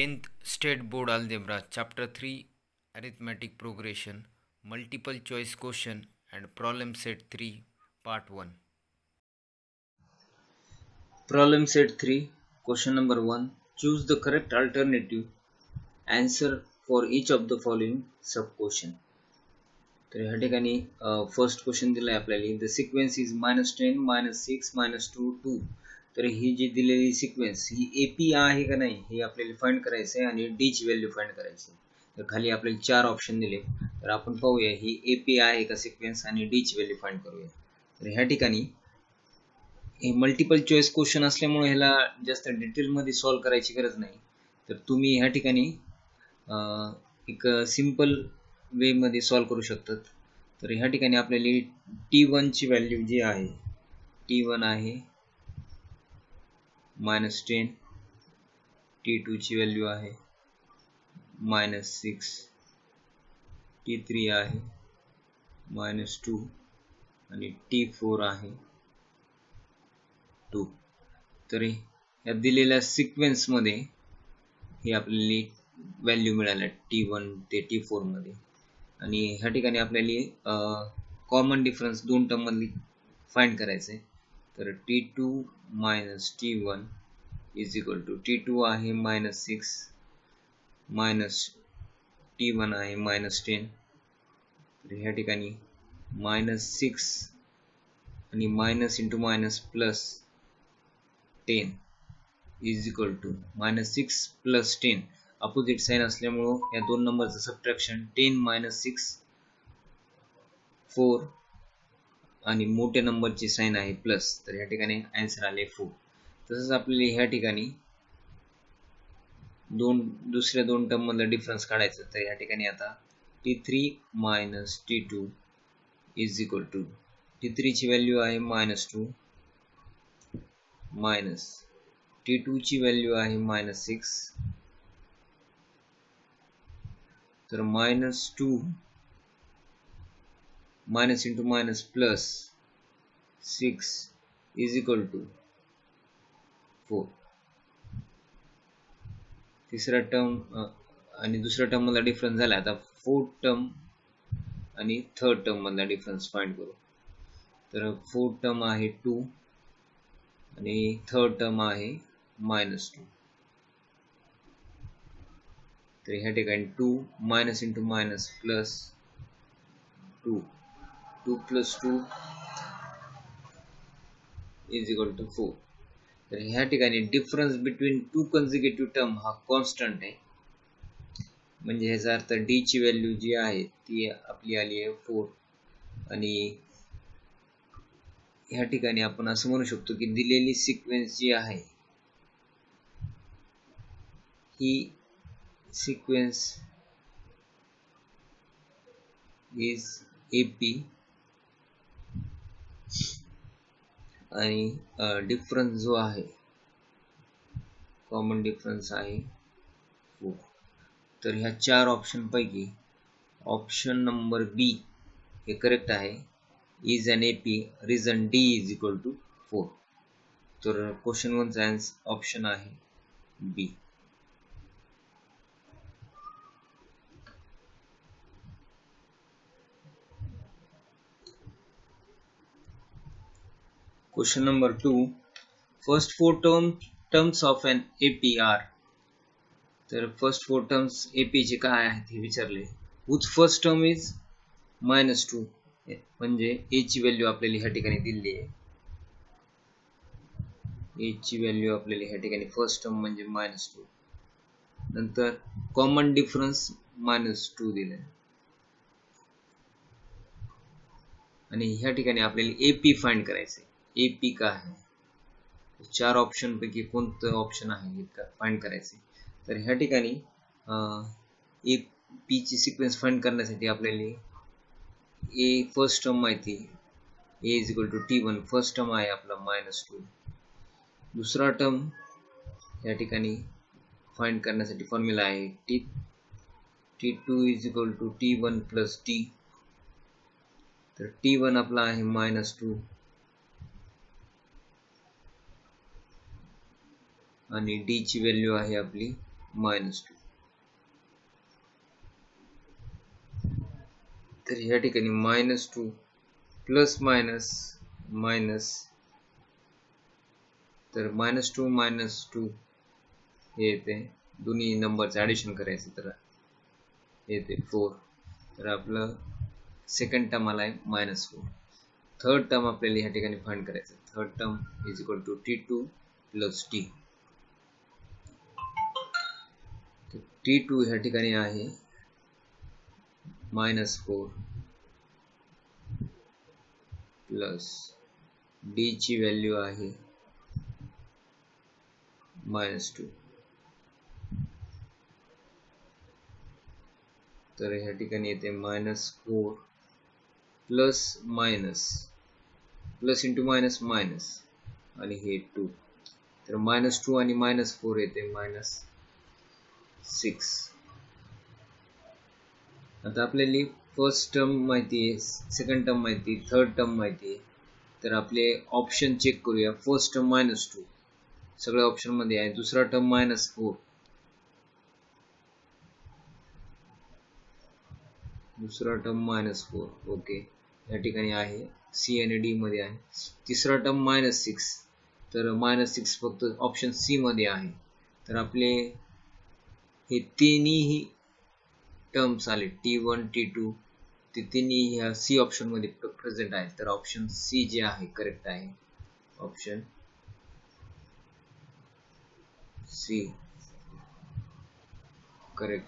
10th State Board Algebra, Chapter 3, Arithmetic Progression, Multiple Choice Question and Problem Set 3, Part 1. Problem Set 3, Question Number 1. Choose the correct alternative answer for each of the following sub-question. First question the sequence is -10, -6, -2, 2. तर ही जी दिलेली sequence ही AP आहे का नाही हे आपल्याला find करायचे आणि D ची व्हॅल्यू फाइंड करायची तर खाली आपल्याला चार ऑप्शन दिले तर आपण पाहूया ही एपी आहे का सीक्वेंस आणि डी ची व्हॅल्यू फाइंड करूया तर ह्या ठिकाणी हे मल्टीपल चॉइस क्वेश्चन असल्यामुळे ह्याला जास्त डिटेल मध्ये सॉल्व करायची गरज नाही तर तुम्ही ह्या ठिकाणी एक सिंपल वे मध्ये सॉल्व करू शकता तर ह्या ठिकाणी आपल्याला t1 ची व्हॅल्यू जी आहे t1 आहे -10 t2 ची व्हॅल्यू आहे -6 t3 आहे -2 आणि t4 आहे 2 तर या दिलेल्या सीक्वेन्स मध्ये ही आपल्याला व्हॅल्यू मिळाली t1 ते t4 मध्ये आणि ह्या ठिकाणी आपल्याला कॉमन डिफरन्स दोन टर्म मधली फाइंड करायचे आहे तर t2 - t1 is equal to t2 आहे -6 t1 आहे -10 तर ह्या ठिकाणी -6 आणि -(-10) is equal to -6 + 10 opposite sign असल्यामुळे या दोन नंबरचं सबट्रॅक्शन 10 - 6 4 आणि मोठे नंबरची साइन आहे प्लस तर या ठिकाणी आंसर आले 4 तसंच आपल्याला या ठिकाणी दुसऱ्या दोन टर्म मधला डिफरन्स काढायचा तर या ठिकाणी आता t3 - t2 is equal to t3 ची व्हॅल्यू आहे -2 - t2 ची व्हॅल्यू आहे -6 तर -2 -(-+6) is equal to 4. तीसरा टर्म आणि दुसरा टर्म मधला डिफरन्स झाला आता फोर्थ टर्म आणि थर्ड टर्म मधला डिफरन्स फाइंड करू तर फोर्थ टर्म आहे 2 आणि थर्ड टर्म आहे -2 तर ह्या ठिकाणी 2 - (-+2) 2 + 2 is equal to 4 तर ह्या ठिकाणी difference between two consecutive term हा कॉन्स्टंट आहे म्हणजे ह्याचा अर्थ d ची व्हॅल्यू जी आहे ती आपली आली आहे 4 आणि ह्या ठिकाणी आपण असं म्हणू शकतो की दिलेली सीक्वेन्स जी आहे ही सीक्वेन्स इज AP आणि डिफरन्स जो आहे कॉमन डिफरन्स आहे 4 तर ह्या चार ऑप्शन पैकी ऑप्शन नंबर B हे करेक्ट आहे is an AP reason D is equal to 4 तर क्वेश्चन 1 चा ऑप्शन आहे B Question number 2. First four terms of an AP are. The first four terms AP जे का आया है थी विचारले. Whose first term is -2. म्हणजे A ची व्हॅल्यू आपल्याला ह्या ठिकाणी दिली आहे. A ची व्हॅल्यू आपल्याला ह्या ठिकाणी फर्स्ट टर्म म्हणजे -2. नंतर कॉमन डिफरन्स -2 दिले. आणि ह्या ठिकाणी आपल्याला AP फाइंड करायचे. AP का है चार ऑप्शन पैकी कोणतं ऑप्शन आहे का फाइंड करायचे तर ह्या ठिकाणी AP ची सीक्वेन्स फाइंड करण्यासाठी आपल्याला A फर्स्ट टर्म माहिती A is equal to t1 first term आहे आपला -2 दुसरा टर्म या ठिकाणी फाइंड करण्यासाठी फॉर्म्युला आहे t2 is equal to t1 + t तर t1 आपला आहे -2 आणि d ची व्हॅल्यू आहे आपली minus 2. तर या ठिकाणी minus 2 plus minus तर minus 2 हे येते दोन्ही नंबरचं ॲडिशन करायचं तर येते 4. तर आपलं सेकंड टर्म आलाय -4. थर्ड टर्म आपल्याला या ठिकाणी फाइंड करायचं. Third term is equal to t2 plus t. तर t2 या ठिकाणी आहे -4 plus d ची व्हॅल्यू आहे -2. तर या ठिकाणी येते -4 प्लस इनटू माइनस आणि हे 2. तर -2 आणि -4 येते -6. आता आपल्याला फर्स्ट टर्म माहिती आहे, सेकंड टर्म माहिती आहे, थर्ड टर्म माहिती आहे. तर आपले ऑप्शन चेक करूया. फर्स्ट टर्म -2 सगळ्या ऑप्शन मध्ये आहे. दुसरा टर्म -4, दुसरा टर्म -4 ओके या ठिकाणी आहे, सी आणि डी मध्ये आहे. तिसरा टर्म -6, तर -6 फक्त ऑप्शन सी मध्ये आहे. तर आपले हे तिन्ही टर्म्स आले t1 t2 ते तिन्ही ह्या सी ऑप्शन मध्ये प्रेझेंट आहेत. तर ऑप्शन सी जे आहे करेक्ट आहे. Option C correct.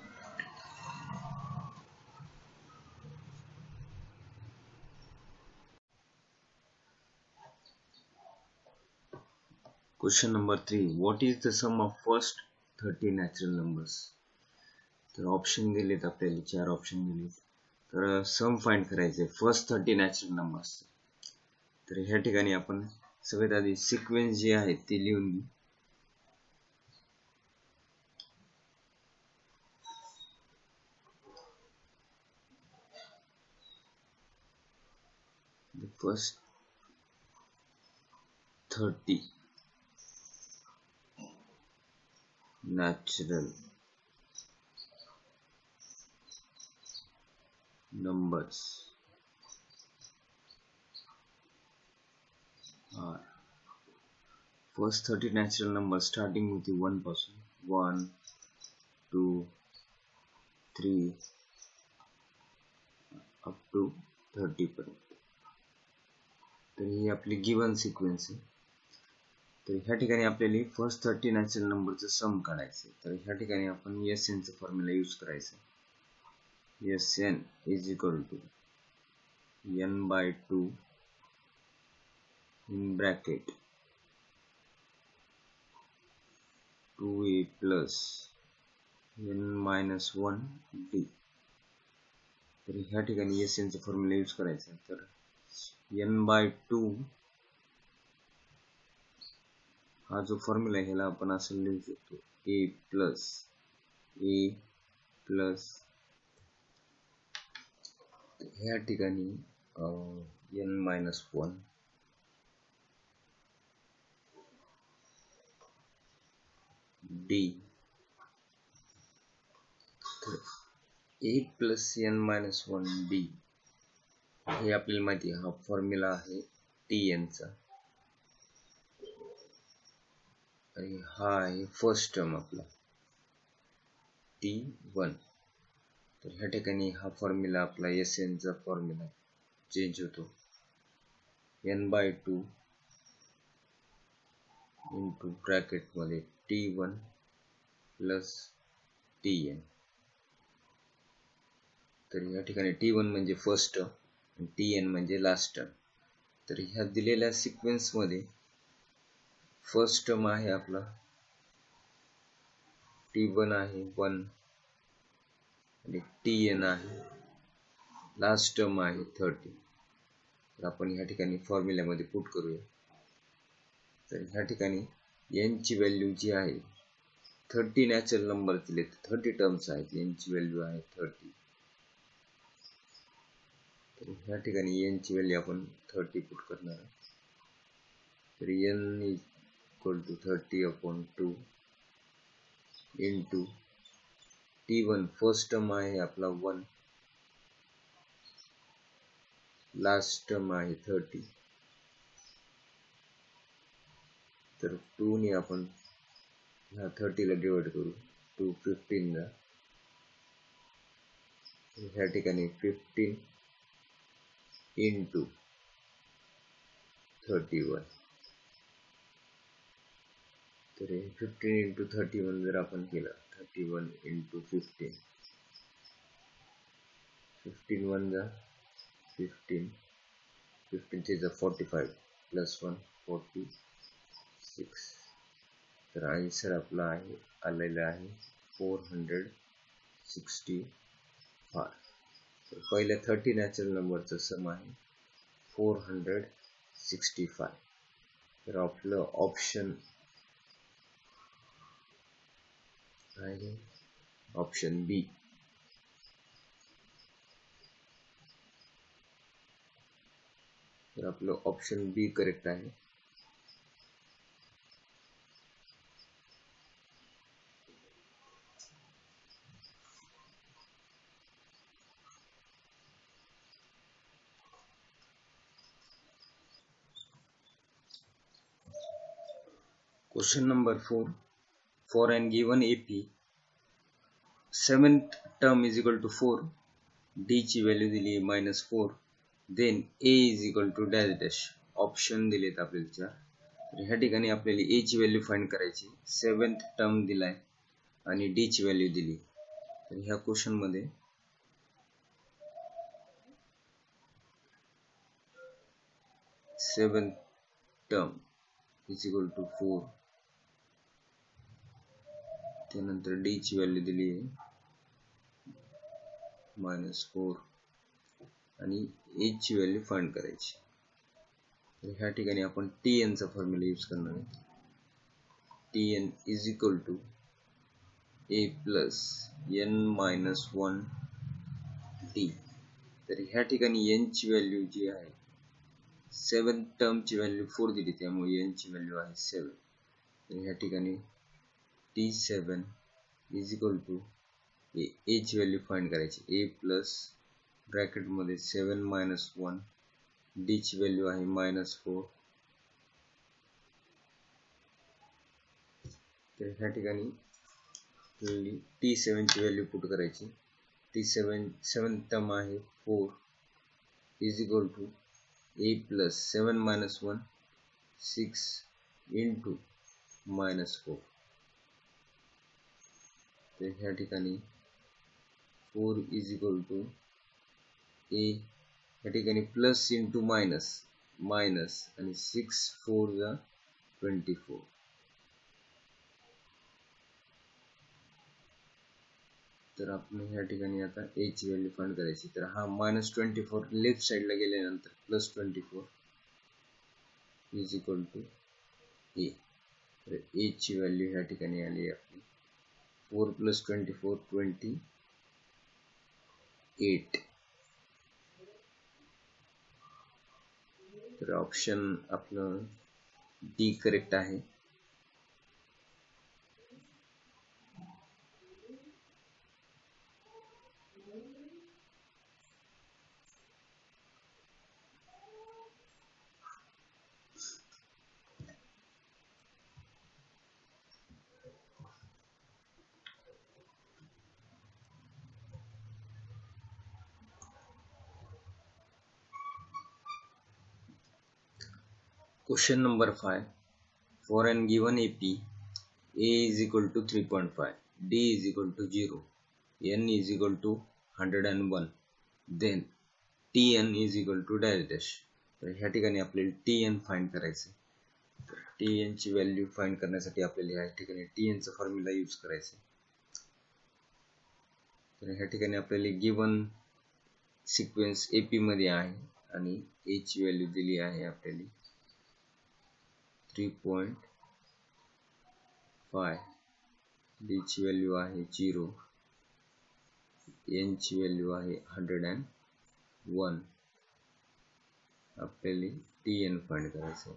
Question number 3. What is the sum of first 30 natural numbers. तर ऑप्शन दिलेत आपल्याला, 4 ऑप्शन दिलेत. तर सम फाइंड करायचे फर्स्ट 30 नॅचरल नंबर्स. तर ह्या ठिकाणी आपण सगळ्यात आधी सिक्वेन्स जे आहे ते लिहून घेऊ. The first 30 natural numbers are first 30 natural numbers starting with the 1 person 1, 2, 3 up to 30 पर्यंत. तर ही आपली गिवन सिक्वेन्स आहे. तर ह्या ठिकाणी आपल्याला फर्स्ट 30 नॅचरल नंबरचं सम काढायचं. तर ह्या ठिकाणी आपण एसएन चा फॉर्म्युला यूज करायचा. Sn is equal to n by 2 in bracket 2a plus n minus 1d. तर ह्या ठिकाणी Sn चा फॉर्म्युला यूज करायचा. तर n by 2 हा जो फॉर्म्युला आहे ह्याला आपण असं लिहू शकतो a plus ह्या ठिकाणी n-1 d. तर a plus n-1 d हे आपल्याला माहिती आहे. हा फॉर्म्युला आहे tn चा आणि हा आहे फर्स्ट टर्म आपला t1. तर ह्या ठिकाणी हा फॉर्म्युला आपला Sn चा फॉर्म्युला चेंज होतो. n/2 into ब्रॅकेट मध्ये t1 plus tn. तर ह्या ठिकाणी t1 म्हणजे फर्स्ट टर्म आणि tn म्हणजे लास्ट टर्म. तर ह्या दिलेल्या सिक्वेन्स मध्ये फर्स्ट टर्म आहे आपला t1 आहे 1 आणि tn आहे लास्ट टर्म आहे 30. तर आपण ह्या ठिकाणी फॉर्म्युल्यामध्ये पुट करूया. तर ह्या ठिकाणी n ची व्हॅल्यू जी आहे 30 नॅचरल नंबर दिले, 30 टर्म्स आहेत, n ची व्हॅल्यू आहे 30. तर ह्या ठिकाणी n ची व्हॅल्यू आपण 30 पुट करणार आहोत. तर n equal to 30/2 into T1. First term आहे आपला 1, लास्ट टर्म आहे 30. तर 2 ने आपण ह्या 30 ला डिवाइड करू, 2 15 ला. ह्या ठिकाणी 15 into 31. तर 15 into 31 जर आपण केला, 31 into 15, 15 ones are 15, 15 is a 45 plus 1, 46. The answer apply 465. So while 30 natural numbers the sum is 465. The option option B. Option B correct है. Question number 4. For an given AP, 7th term is equal to 4, D ची value दिली -4, then A is equal to dash dash. Option दिलेत आपल्याला. तर ह्या ठिकाणी आपल्याला A ची value फाइंड करायची. 7th term दिलाय आणि D ची value दिली. तर ह्या क्वेश्चन मध्ये seventh term is equal to 4. त्यानंतर D ची व्हॅल्यू दिली आहे -4 आणि A ची व्हॅल्यू फाइंड करायची. तर ह्या ठिकाणी आपण Tn चा फॉर्म्युला यूज करणार आहे. Tn is equal to A plus n - 1 D. तर ह्या ठिकाणी n ची व्हॅल्यू जी आहे 7th टर्म ची व्हॅल्यू 4 दिली, त्यामुळे n ची व्हॅल्यू आहे 7. तर ह्या ठिकाणी T7 is equal to A. A ची व्हॅल्यू फाइंड करायची. A plus ब्रॅकेट मध्ये 7 -1, D ची व्हॅल्यू आहे -4. तर ह्या ठिकाणी T7 ची व्हॅल्यू पुट करायची. T7 7th टर्म आहे 4 is equal to A plus 7 -1 6 into -4. ह्या ठिकाणी 4 is equal to A. ह्या ठिकाणी प्लस into माइनस माइनस आणि 6 4 जा 24. तर आपण ह्या ठिकाणी आता A ची व्हॅल्यू फाइंड करायची. तर हा -24 लेफ्ट साइडला गेल्यानंतर +24 is equal to A. तर A ची व्हॅल्यू ह्या ठिकाणी आली आपली 4 plus 24, 28. तर ऑप्शन आपला D करेक्ट आहे. Question number 5. For an given AP, A is equal to 3.5, D is equal to 0, N is equal to 101, then Tn is equal to dash dash. तर ह्या ठिकाणी आपल्याला Tn फाइंड करायचे. Tn ची value find करण्यासाठी आपल्याला ह्या ठिकाणी Tn चा फॉर्म्युला यूज करायचा. तर ह्या ठिकाणी आपल्याला गिवन सिक्वेन्स AP मध्ये आहे आणि A ची व्हॅल्यू दिली आहे आपल्याला 3.5, D ची व्हॅल्यू आहे 0, N ची व्हॅल्यू आहे 101. आपल्याला Tn फाइंड करायचं.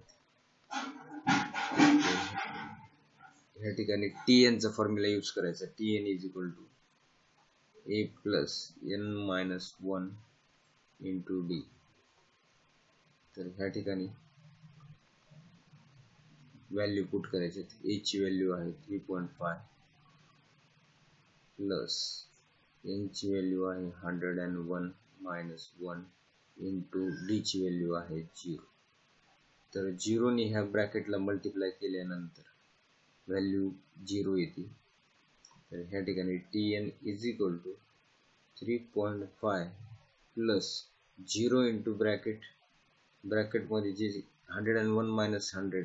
या ठिकाणी tn चा फॉर्म्युला यूज करायचा. tn is equal to a plus n minus 1 into d. तर या ठिकाणी व्हॅल्यू पुट करायचे. a ची व्हॅल्यू आहे 3.5 plus n ची व्हॅल्यू आहे 101 minus 1 into d ची व्हॅल्यू आहे 0. तर 0 ने ह्या ब्रॅकेटला मल्टीप्लाय केल्यानंतर व्हॅल्यू 0 येते. तर ह्या ठिकाणी tn is equal to 3.5 plus 0 into bracket मध्ये जे 101 minus 100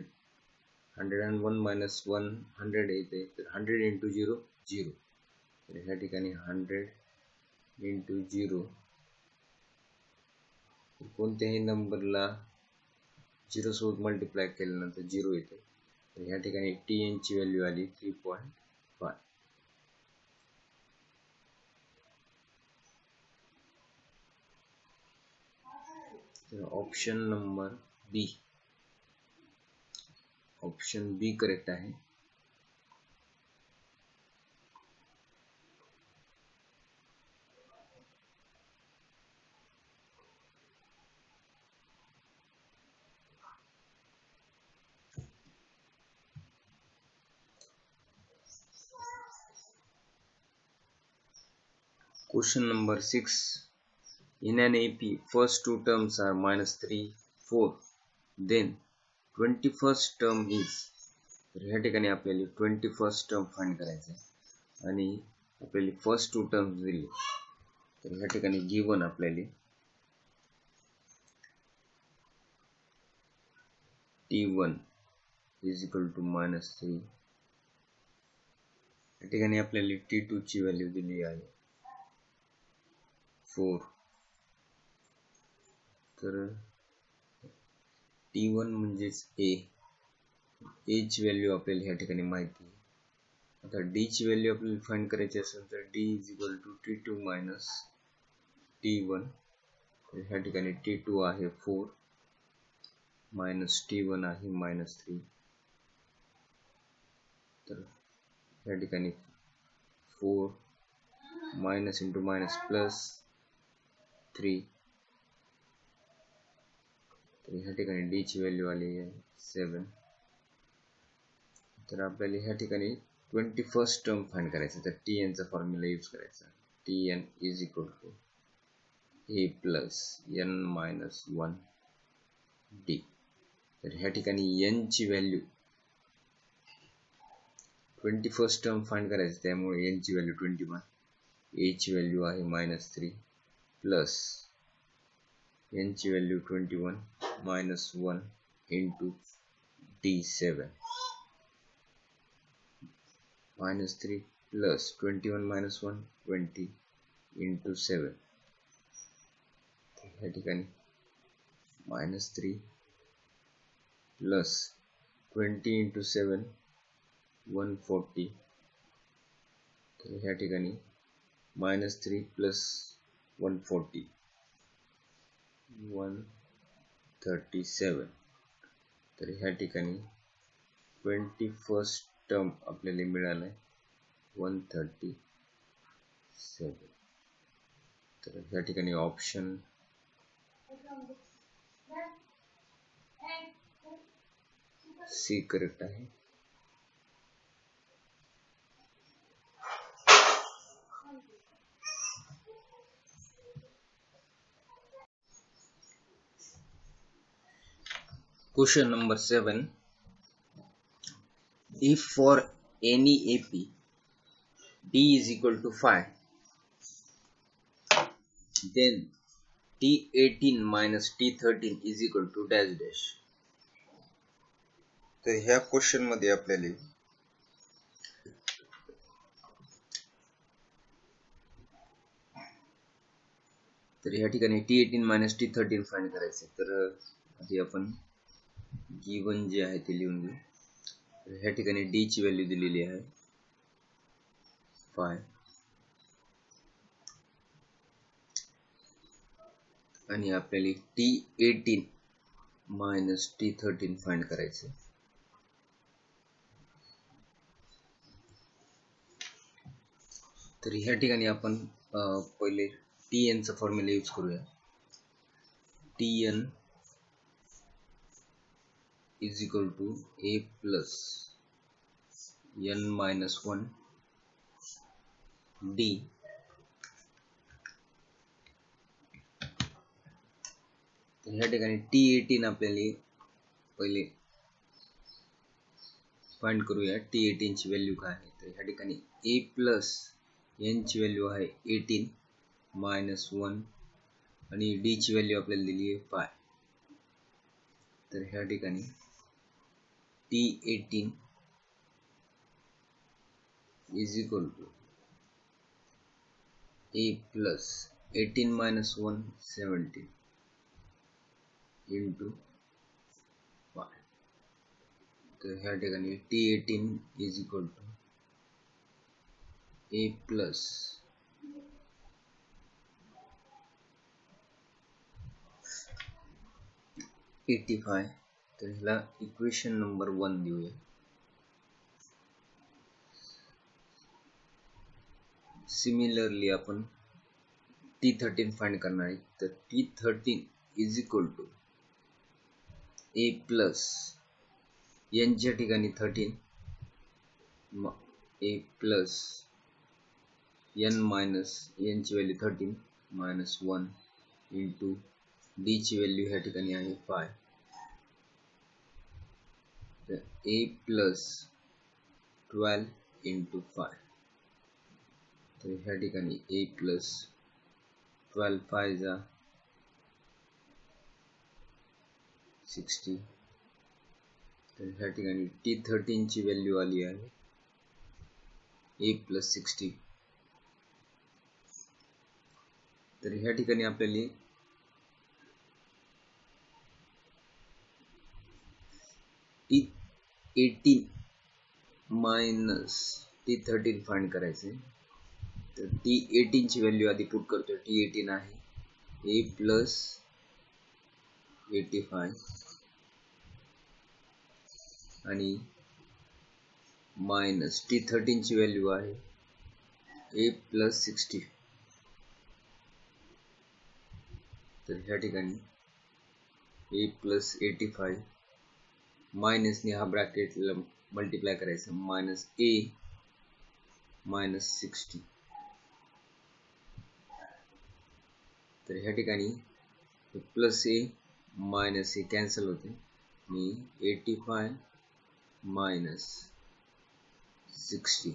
101 minus 1 100 येते. तर 100 into 0 0. तर ह्या ठिकाणी 100 into 0 कोणत्याही नंबरला 0 सोबत मल्टीप्लाय केल्यानंतर 0 येते. तर या ठिकाणी tn ची व्हॅल्यू आली 3.5. तर ऑप्शन बी करेक्ट आहे. Question number 6. In an AP, first two terms are minus 3, 4. Then, 21st term is. तर ह्या ठिकाणी आपल्याला 21st term find करायचा आहे आणि आपल्याला first two terms दिले. तर ह्या ठिकाणी given आपल्याला T1 is equal to minus 3. ह्या ठिकाणी आपल्याला T2 ची व्हॅल्यू दिली आहे 4. तर T1 म्हणजेच a ची व्हॅल्यू आपल्याला ह्या ठिकाणी माहिती आहे. आता d ची व्हॅल्यू आपल्याला फाइंड करायची असेल तर d is equal to T2 minus T1. तर ह्या ठिकाणी T2 आहे 4 minus T1 आहे minus 3. तर ह्या ठिकाणी 4 minus into minus plus 3. तर ह्या ठिकाणी d ची व्हॅल्यू आली आहे 7. तर आपल्याला ह्या ठिकाणी 21st टर्म फाइंड करायचा. तर tn चा फॉर्म्युला यूज करायचा. tn is equal to a plus n minus 1 d. तर ह्या ठिकाणी n ची व्हॅल्यू 21st टर्म फाइंड करायची त्यामुळे n ची व्हॅल्यू 21. a ची व्हॅल्यू आहे -3 प्लस n ची value 21 -1 into d7. -3 plus 21 -1 20 into 7. ह्या ठिकाणी -3 plus 20 into 7 140. तर ह्या ठिकाणी -3 plus 140 137. तर ह्या ठिकाणी 21st टर्म आपल्याला मिळाला 137. तर ह्या ठिकाणी ऑप्शन C करेक्ट आहे. Question number 7. If for any AP, D is equal to 5, then T18 minus T13 is equal to dash dash. तर ह्या क्वेश्चन मध्ये आपल्याला तर ह्या ठिकाणी T18 minus T13 फाइंड करायचे. तर आधी आपण गिवन जे आहे ते लिहून घेऊ. तर ह्या ठिकाणी d ची व्हॅल्यू दिलेली आहे 5 आणि आपल्याला T18 minus T13 फाइंड करायचे. तर ह्या ठिकाणी आपण पहिले tn चा फॉर्म्युला यूज करूया. tn is equal to a plus n minus 1 d तर ह्या ठिकाणी t18 आपल्याला पहिले फाइंड करूया. t18 ची व्हॅल्यू काय आहे तर ह्या ठिकाणी a plus n ची व्हॅल्यू आहे 18 minus 1 आणि d ची व्हॅल्यू आपल्याला दिली आहे 5. तर ह्या ठिकाणी t18 is equal to a plus 18 minus 1 17 into 5. तर ह्या ठिकाणी t18 is equal to a plus 85. तर ह्याला इक्वेशन नंबर 1 देऊया. सिमिलरली आपण t13 फाइंड करणार आहे. तर t13 is equal to a plus n च्या ठिकाणी 13 a plus n minus n ची व्हॅल्यू 13 माइनस 1 इंटू d ची व्हॅल्यू ह्या ठिकाणी आहे 5. तर a प्लस 12 इंटू 5. तर ह्या ठिकाणी a प्लस 12 5 जा 60. तर ह्या ठिकाणी t13 ची व्हॅल्यू आली आहे a प्लस 60. तर ह्या ठिकाणी आपल्याला t18 minus t13 फाइंड करायचे. तर t18 ची व्हॅल्यू आधी पुट करतो. t18 आहे a प्लस 85 आणि मायनस t13 ची व्हॅल्यू आहे a प्लस 60. तर ह्या ठिकाणी a प्लस 85 माइनस ने हा ब्रॅकेट मल्टीप्लाय करायचं माइनस a माइनस 60. तर ह्या ठिकाणी plus a minus a cancel होते आणि 85 माइनस 60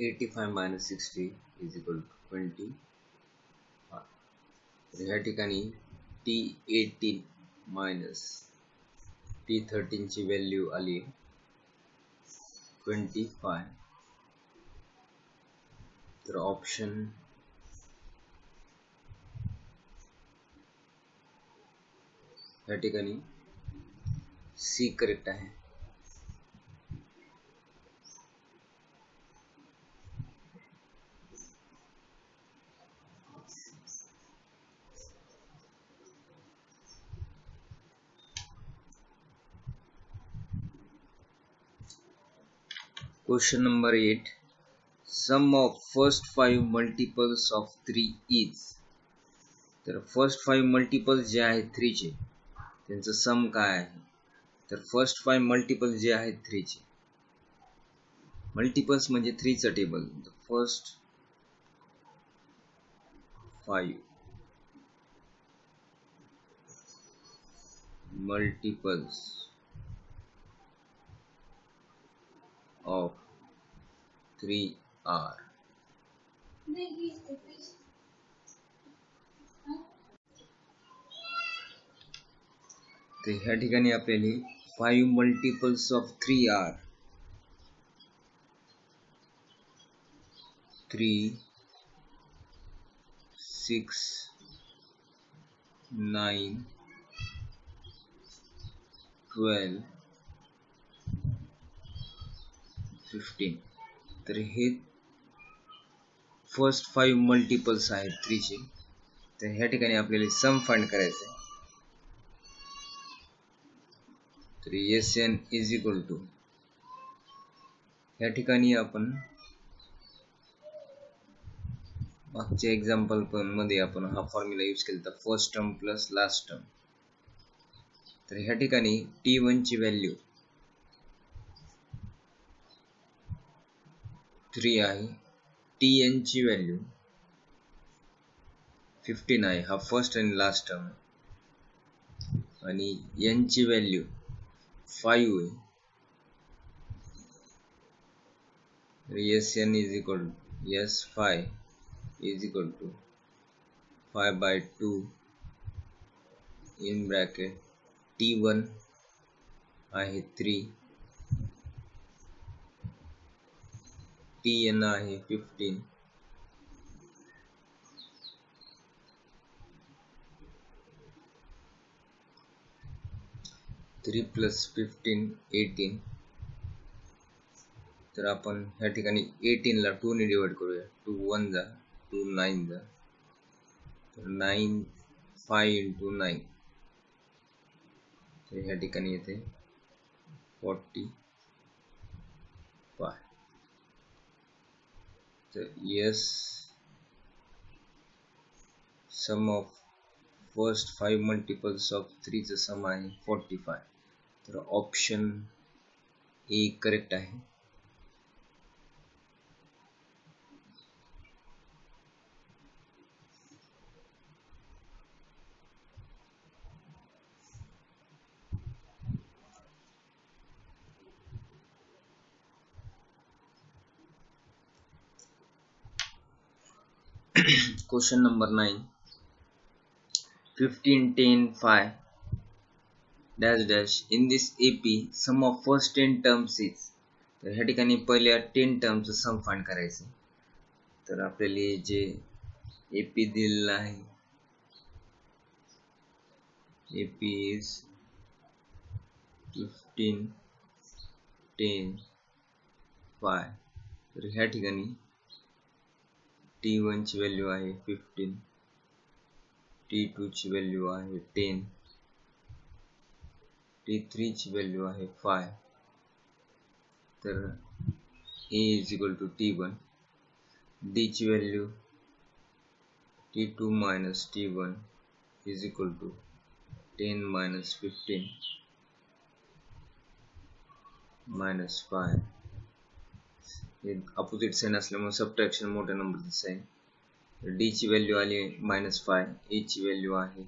85 minus 60 is equal to 25. तर ह्या ठिकाणी t18 minus t13 ची व्हॅल्यू आली 25. तर ऑप्शन ह्या ठिकाणी सी करेक्ट आहे. Question number 8. Sum of first 5 multiples of 3 is. तर first 5 multiples जे आहे 3 चे त्यांचा सम काय आहे तर first 5 multiples जे आहे 3 चे multiples म्हणजे 3 चा table first 5 multiples of 3 are. तो ह्या ठिकाणी आपल्याला 5 multiples of 3 are 3 6 9 12 15. तर हे फर्स्ट 5 मल्टीपल्स आहेत 3 चे. तर ह्या ठिकाणी आपल्याला सम फाइंड करायचा आहे. तर sn is equal to या ठिकाणी आपण मागच्या एक्झाम्पल मध्ये आपण हा फॉर्म्युला यूज केला first term plus last term. तर या ठिकाणी t1 ची व्हॅल्यू 3 आहे, tn ची व्हॅल्यू 15 आहे, हा फर्स्ट आणि लास्ट टर्म आहे, आणि n ची व्हॅल्यू 5 आहे। Sn is equal to s5 is equal to 5/2 in bracket t1 आहे 3, tn आहे 15, थ्री प्लस 15 18। तर आपण या ठिकाणी 18 ला 2 ने डिवाइड करूया, 2 1 जा 2 9 जा, तर 9 5 × 9, तर या ठिकाणी येते 45। तर yes sum of first 5 multiples of 3 चा सम आहे 45। तर ऑप्शन ए करेक्ट आहे। Question number 9, 15, 10, 5 -- in this AP sum of first 10 terms is। तर ह्या ठिकाणी पहिल्या 10 टर्मचं सम फाइंड करायचं। तर आपल्याला जे AP दिलेला आहे, AP is 15, 10, 5। तर ह्या ठिकाणी T1 ची व्हॅल्यू आहे 15, T2 ची व्हॅल्यू आहे 10, T3 ची व्हॅल्यू आहे 5। तर A is equal to T1, D ची value T2 minus T1 is equal to 10 minus 15 minus 5। Opposite sign असल्यामुळे सबट्रॅक्शन मोठ्या नंबरचा साइन। डी ची व्हॅल्यू आली -5, ए ची व्हॅल्यू आहे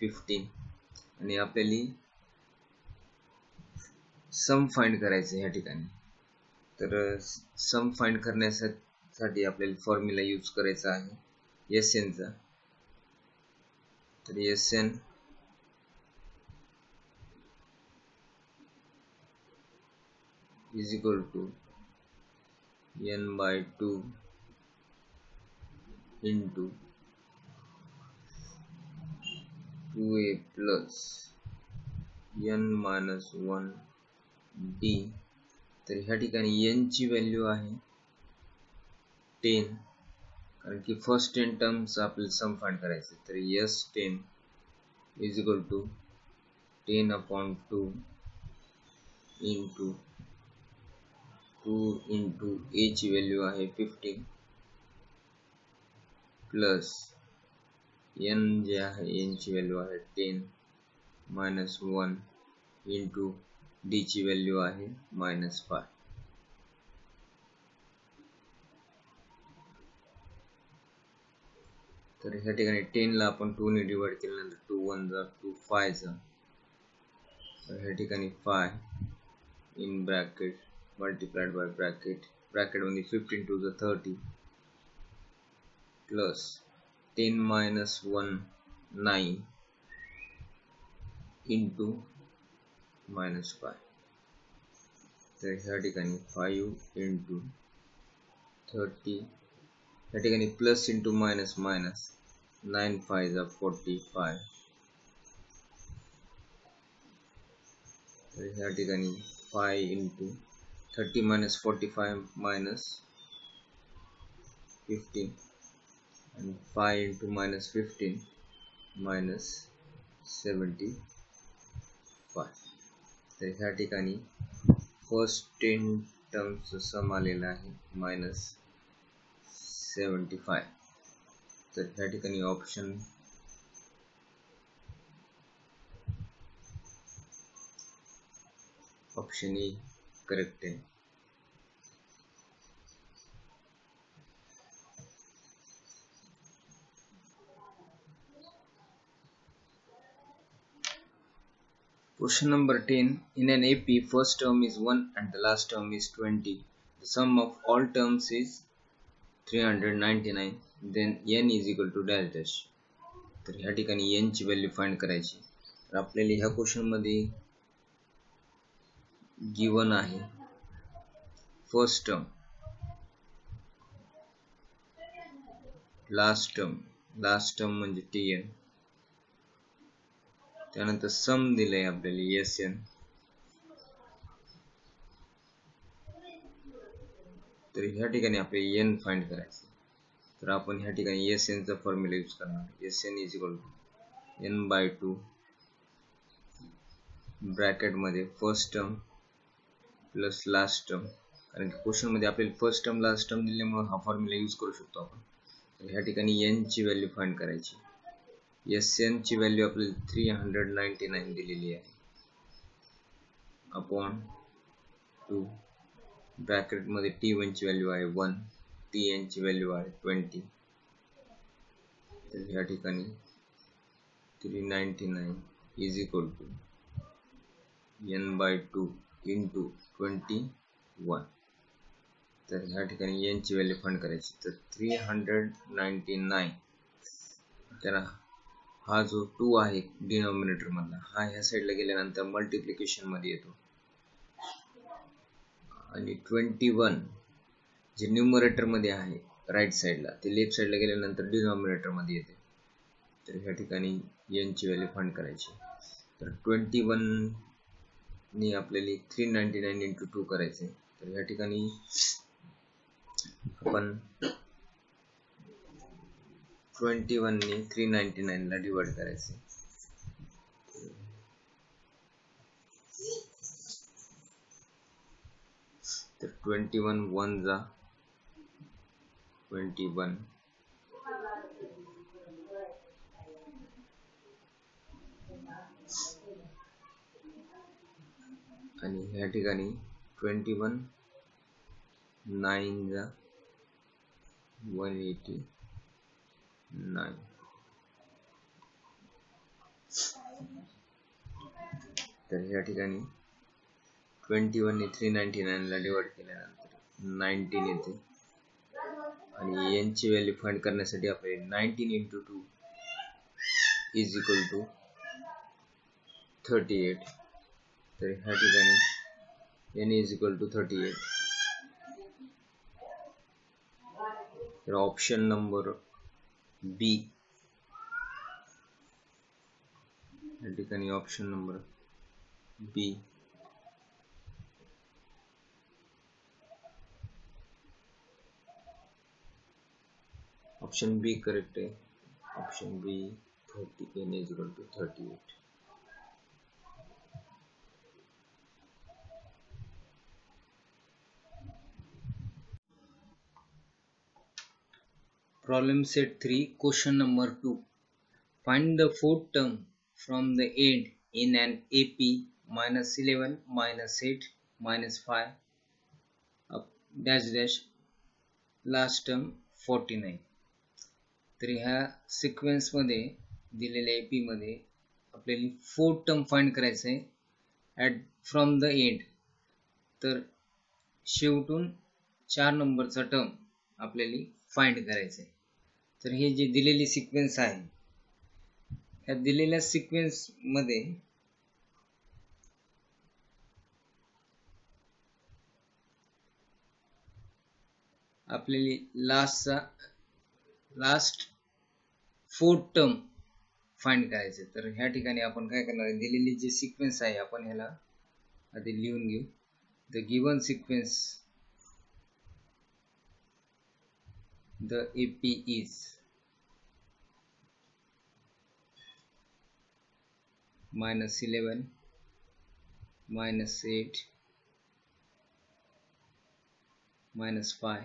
15, आणि आपल्याला सम फाइंड करायचं या ठिकाणी। तर सम फाइंड करण्यासाठी आपल्याला फॉर्म्युला यूज करायचा आहे एसएन चा। तर SN is equal to n/2 into 2a plus n-1d। तर ह्या ठिकाणी n ची व्हॅल्यू आहे 10, कारण की फर्स्ट 10 टर्म्स आपल्याला सम फाइंड करायचे। तर s10 is equal to 10/2 into 2 into a ची व्हॅल्यू आहे 15 प्लस n जे आहे n ची व्हॅल्यू आहे 10 माइनस 1 into d ची व्हॅल्यू आहे -5। तर ह्या ठिकाणी 10 ला आपण 2 ने डिवाइड केल्यानंतर 2 1 जा 2 5 जा, तर ह्या ठिकाणी 5 in bracket multiplied by bracket only 15 to the 30 plus 10 minus 1 9 into -5। तर ह्या ठिकाणी 5 × 30, ह्या ठिकाणी प्लस into minus 9 × 5 = 45। तर ह्या ठिकाणी 5 × 30 - 45 - 15 and 5 × -15 - 75। तर ह्या ठिकाणी फर्स्ट 10 टर्म से समा लेना है -75. तर ह्या ठिकाणी ऑप्शन ही करेक्ट आहे. Question number 10. In an AP, first term is 1 and the last term is 20. The sum of all terms is 399. Then n is equal to dash dash. तर ह्या ठिकाणी n ची व्हॅल्यू फाइंड करायची. तर आपल्याला ह्या क्वेश्चन मध्ये गिवन आहे फर्स्ट टर्म, लास्ट टर्म म्हणजे tn, त्यानंतर सम दिले आपल्याला sn. तर ह्या ठिकाणी आपल्याला n फाइंड करायचं. तर आपण ह्या ठिकाणी sn चा फॉर्म्युला यूज करणार. sn is equal to n/2 bracket मध्ये first term plus last term, कारण की क्वेश्चन मध्ये आपल्याला फर्स्ट टर्म लास्ट टर्म दिल्यामुळे हा फॉर्म्युला यूज करू शकतो आपण. तर ह्या ठिकाणी n ची व्हॅल्यू फाइंड करायची. sn ची व्हॅल्यू आपल्याला 399 दिलेली आहे अपॉन 2 ब्रॅकेट मध्ये t1 ची व्हॅल्यू आहे 1, tn ची व्हॅल्यू आहे 20. तर या ठिकाणी 399 is equal to n/2 into 21. तर या ठिकाणी n ची व्हॅल्यू फाइंड करायची. तर 399, तर हा जो 2 आहे डिनोमिनेटर मधला, हा ह्या साइडला गेल्यानंतर मल्टिप्लिकेशन मध्ये येतो, आणि 21 जे न्यूमरेटर मध्ये आहे राइट साइडला, ते लेफ्ट साइडला गेल्यानंतर डिनोमिनेटर मध्ये येते. तर ह्या ठिकाणी n ची व्हॅल्यू फाइंड करायची. तर 21 ने आपल्याला 399 into 2 करायचे. तर ह्या ठिकाणी आपण 21 ने 399 ला डिवाइड करायचे. तर 21 1 जा 21, 9 जा 189. तर या ठिकाणी 21 ने 399 ला डिवाइड केल्यानंतर 19 येते, आणि n ची व्हॅल्यू फाइंड करण्यासाठी आपण 19 into 2 इज इक्वल टू 38. तर या ठिकाणी n इज इक्वल टू 38. तर ऑप्शन नंबर B, या ठिकाणी ऑप्शन नंबर B करेक्ट आहे. Option B 30 is equal to 38. Problem set 3, question number 2. Find the fourth term from the end in an AP -11, -8, -5, up dash dash, last term 49. तर ह्या sequence मध्ये दिलेल्या AP मध्ये आपल्याला fourth term find करायचं आहे from the end. तर शेवटून 4 नंबरचा टर्म आपल्याला फाइंड करायचं आहे. तर हे जे दिलेली सिक्वेन्स आहे, या दिलेल्या सिक्वेन्स मध्ये आपल्याला लास्ट फोर्थ टर्म फाइंड करायचे. तर ह्या ठिकाणी आपण काय करणार आहे, दिलेली जी सिक्वेन्स आहे आपण ह्याला आधी लिहून घेऊ. The given sequence the AP is -11, -8, minus 5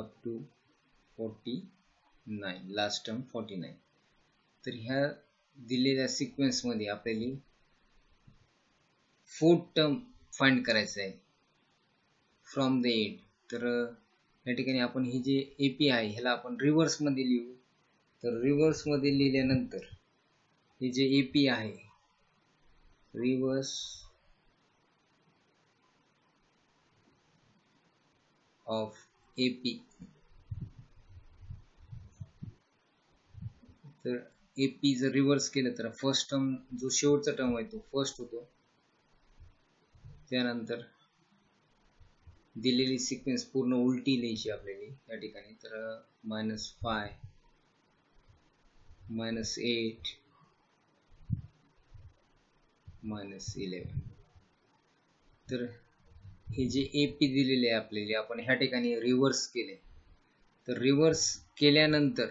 up to 49, last term 49. तर ह्या दिलेल्या सिक्वेन्स मध्ये आपल्याला फोर्थ टर्म फाइंड करायचं आहे फ्रॉम द एंड. तर या ठिकाणी आपण ही जी एपी आहे ह्याला आपण रिव्हर्स मध्ये लिहू. तर रिव्हर्स मध्ये लिहिल्यानंतर ही जे एपी आहे रिव्हर्स ऑफ एपी, तर एपी जर रिव्हर्स केलं तर फर्स्ट टर्म जो शेवटचा टर्म आहे तो फर्स्ट होतो, त्यानंतर दिलेली सिक्वेन्स पूर्ण उलटी लिहायची आपल्याला या ठिकाणी. तर मायनस 5 मायनस 8 मायनस 11. तर हे जे एपी दिलेले आहे आपल्याला आपण ह्या ठिकाणी रिव्हर्स केले. तर रिव्हर्स केल्यानंतर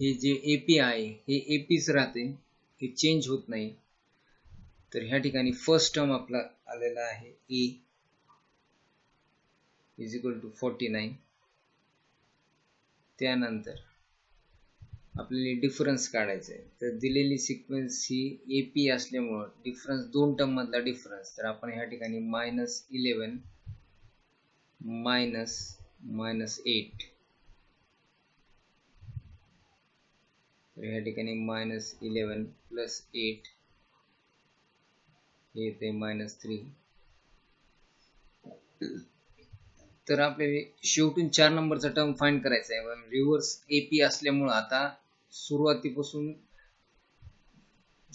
हे जे एपी आहे हे एपीच राहते, हे चेंज होत नाही. तर ह्या ठिकाणी फर्स्ट टर्म आपला आलेला आहे ए इज इक्वल टू 49. त्यानंतर आपल्याला डिफरन्स काढायचा आहे. तर दिलेली सिक्वेन्स ही एपी असल्यामुळे डिफरन्स दोन टर्म मधला डिफरन्स, तर आपण ह्या ठिकाणी मायनस 11 मायनस मायनस 8, तर ह्या ठिकाणी मायनस 11 प्लस 8 हे येते मायनस 3. तर आपल्याला शेवटून 4 नंबरचा टर्म फाइंड करायचा आहे. रिव्हर्स एपी असल्यामुळे आता सुरुवातीपासून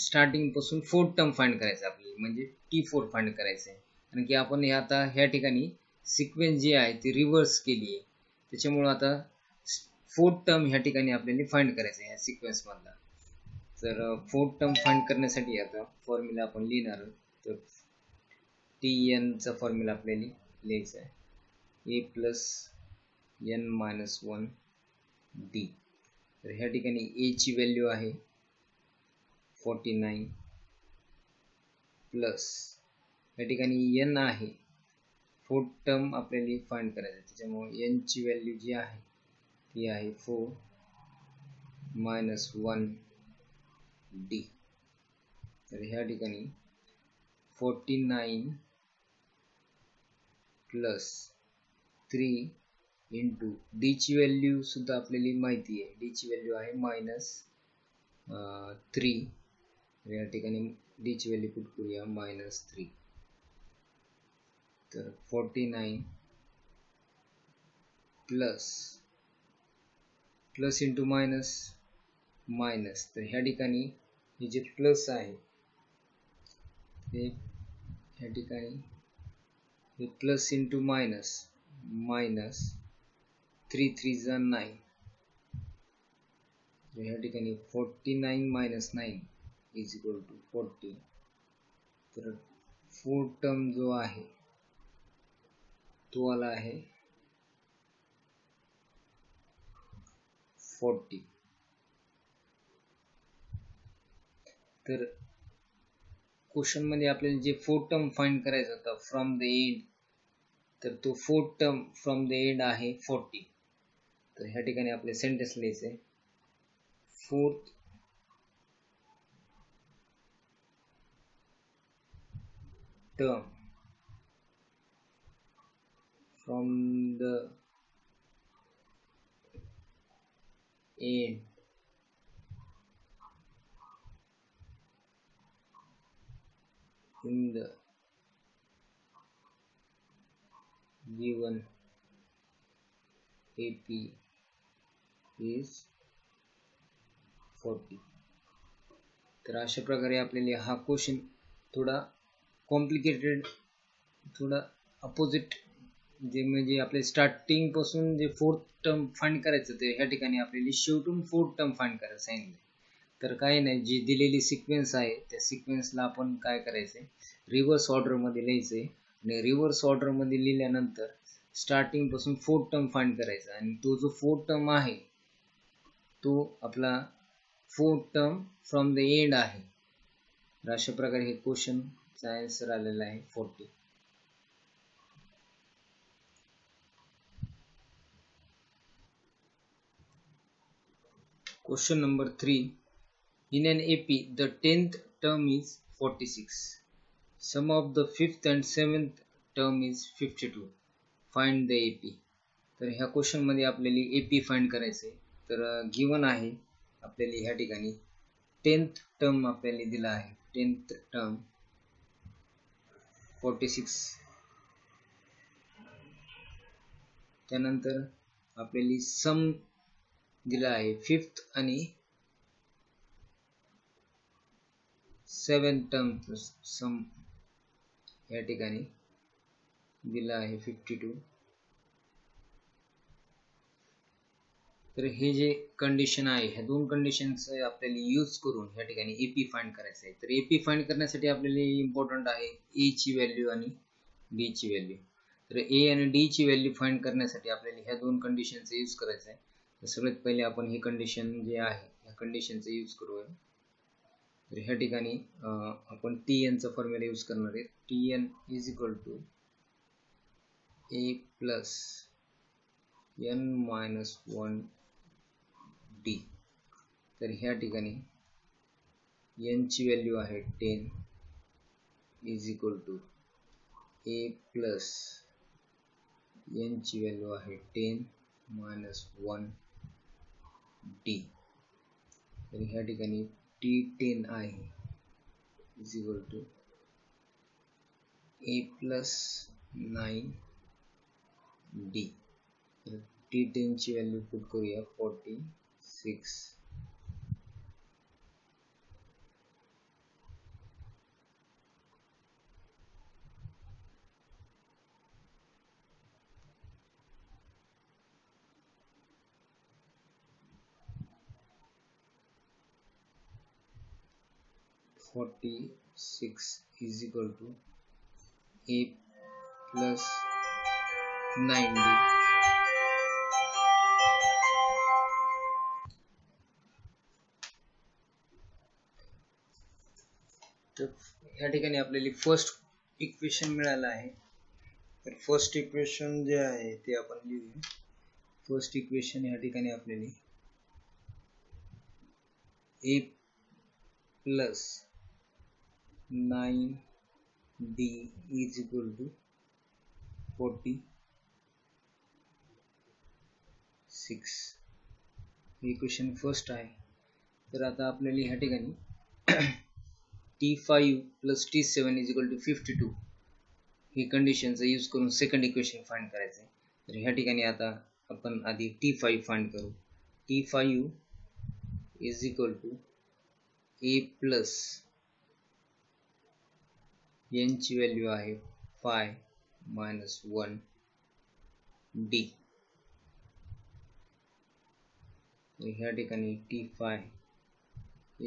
स्टार्टिंग पासून फोर्थ टर्म फाइंड करायचा आपल्याला, म्हणजे T4 फाइंड करायचा आहे. कारण की आपण आता ह्या ठिकाणी सिक्वेन्स जी आहे ती रिव्हर्स केली आहे, त्याच्यामुळे आता फोर्थ टर्म ह्या ठिकाणी आपल्याला फाइंड करायचा आहे या सिक्वेन्स मधला. तर फोर्थ टर्म फाइंड करण्यासाठी आता फॉर्म्युला आपण लिहिणार. तर TN चा फॉर्म्युला आपल्याला लिहायचा आहे a plus n minus 1 d. तर ह्या ठिकाणी a ची व्हॅल्यू आहे 49 प्लस ह्या ठिकाणी n आहे, फोर्थ टर्म आपल्याला फाइंड करायचं आहे त्याच्यामुळे n ची व्हॅल्यू जी आहे ती आहे 4 मायनस 1 d. तर ह्या ठिकाणी 49 प्लस 3 इंटू डी ची व्हॅल्यू सुद्धा आपल्याला माहिती आहे, डी ची व्हॅल्यू आहे मायनस 3. या ठिकाणी डी ची व्हॅल्यू पुट करूया मायनस 3. तर 49 plus plus into minus minus, तर ह्या ठिकाणी हे जे प्लस आहे हे ह्या ठिकाणी हे प्लस इंटू मायनस मायनस 3 3 जा 9, ह्या ठिकाणी 49 मायनस 9 इज इक्वल टू 40. तर फोर्थ टर्म जो आहे तो आला आहे 40. तर क्वेश्चन मध्ये आपल्याला जे फोर्थ टर्म फाइंड करायचा होता फ्रॉम द एंड, तर तो fourth term from the end आहे 40. तर ह्या ठिकाणी आपले सेंटेन्स लिहायचे fourth term from the end in the given AP is 40. तर अशा प्रकारे आपल्याला हा क्वेश्चन थोडा कॉम्प्लिकेटेड, थोडा अपोजिट जे म्हणजे आपले स्टार्टिंग पासून जे फोर्थ टर्म फाइंड करायचं ते ह्या ठिकाणी आपल्याला शेवटून फोर्थ टर्म फाइंड करायचं सांगितलं. तर काही नाही, जी दिलेली सिक्वेन्स आहे त्या सिक्वेन्सला आपण काय करायचंय रिव्हर्स ऑर्डर मध्ये लिहायचंय आणि रिव्हर्स ऑर्डर मध्ये लिहिल्यानंतर स्टार्टिंग पासून फोर्थ टर्म फाइंड करायचा आणि तो जो फोर्थ टर्म आहे तो आपला fourth term from the end आहे. तर अशा प्रकारे हे question the answer I'll align 40. Question number 3. In an AP, the 10th term is 46. Sum of the 5th and 7th term is 52. Find the AP. तर ह्या क्वेश्चन मध्ये आपल्याला AP find करायचे आहे. तर गिवन आहे आपल्याला ह्या ठिकाणी 10th टर्म आपल्याला दिला आहे. 10th term 46. त्यानंतर आपल्याला सम दिला आहे 5th आणि 7th टर्म सम ह्या ठिकाणी दिला आहे 52. तर हे जे कंडिशन आहे ह्या दोन कंडिशन्स आपल्याला यूज करून ह्या ठिकाणी एपी फाइंड करायचं आहे. तर एपी फाइंड करण्यासाठी आपल्याला इम्पॉर्टंट आहे ए ची व्हॅल्यू आणि डी ची व्हॅल्यू. तर ए आणि डी ची व्हॅल्यू फाइंड करण्यासाठी आपल्याला ह्या दोन कंडिशन्स यूज करायचं आहे. तर सगळ्यात पहिले आपण ही कंडिशन जे आहे ह्या कंडिशनचं यूज करूया. तर ह्या ठिकाणी आपण टी एनचा फॉर्म्युला यूज करणार आहे. T N is equal to A plus N minus 1 d. तर ह्या ठिकाणी n ची व्हॅल्यू आहे 10 is equal to a plus n ची व्हॅल्यू आहे 10 मायनस 1 डी. तर ह्या ठिकाणी t10 आहे is equal to a plus 9 d. तर t10 ची व्हॅल्यू पुट करूया 46. Is equal to a plus 9d. तर या ठिकाणी आपल्याला फर्स्ट इक्वेशन मिळालं आहे. तर फर्स्ट इक्वेशन जे आहे ते आपण लिहूया. फर्स्ट इक्वेशन या ठिकाणी आपल्याला a plus 9d is equal to 46 equation first आहे. तर आता आपल्याला ह्या ठिकाणी T5 plus T7 is equal to 52 ही कंडिशनचा यूज करून सेकंड इक्वेशन फाइंड करायचं आहे. तर ह्या ठिकाणी आता आपण आधी T5 फाइंड करू. T5 is equal to a plus n ची व्हॅल्यू आहे 5 minus 1 d. तर ह्या ठिकाणी T5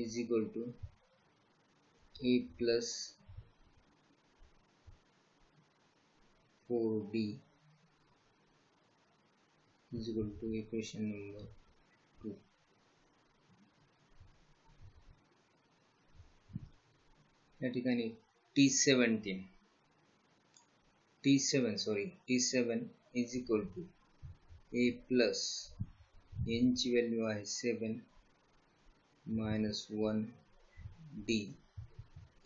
is equal to a plus 4b is equal to equation number 2. या ठिकाणी T7 is equal to a plus n ची value आहे 7 minus 1d.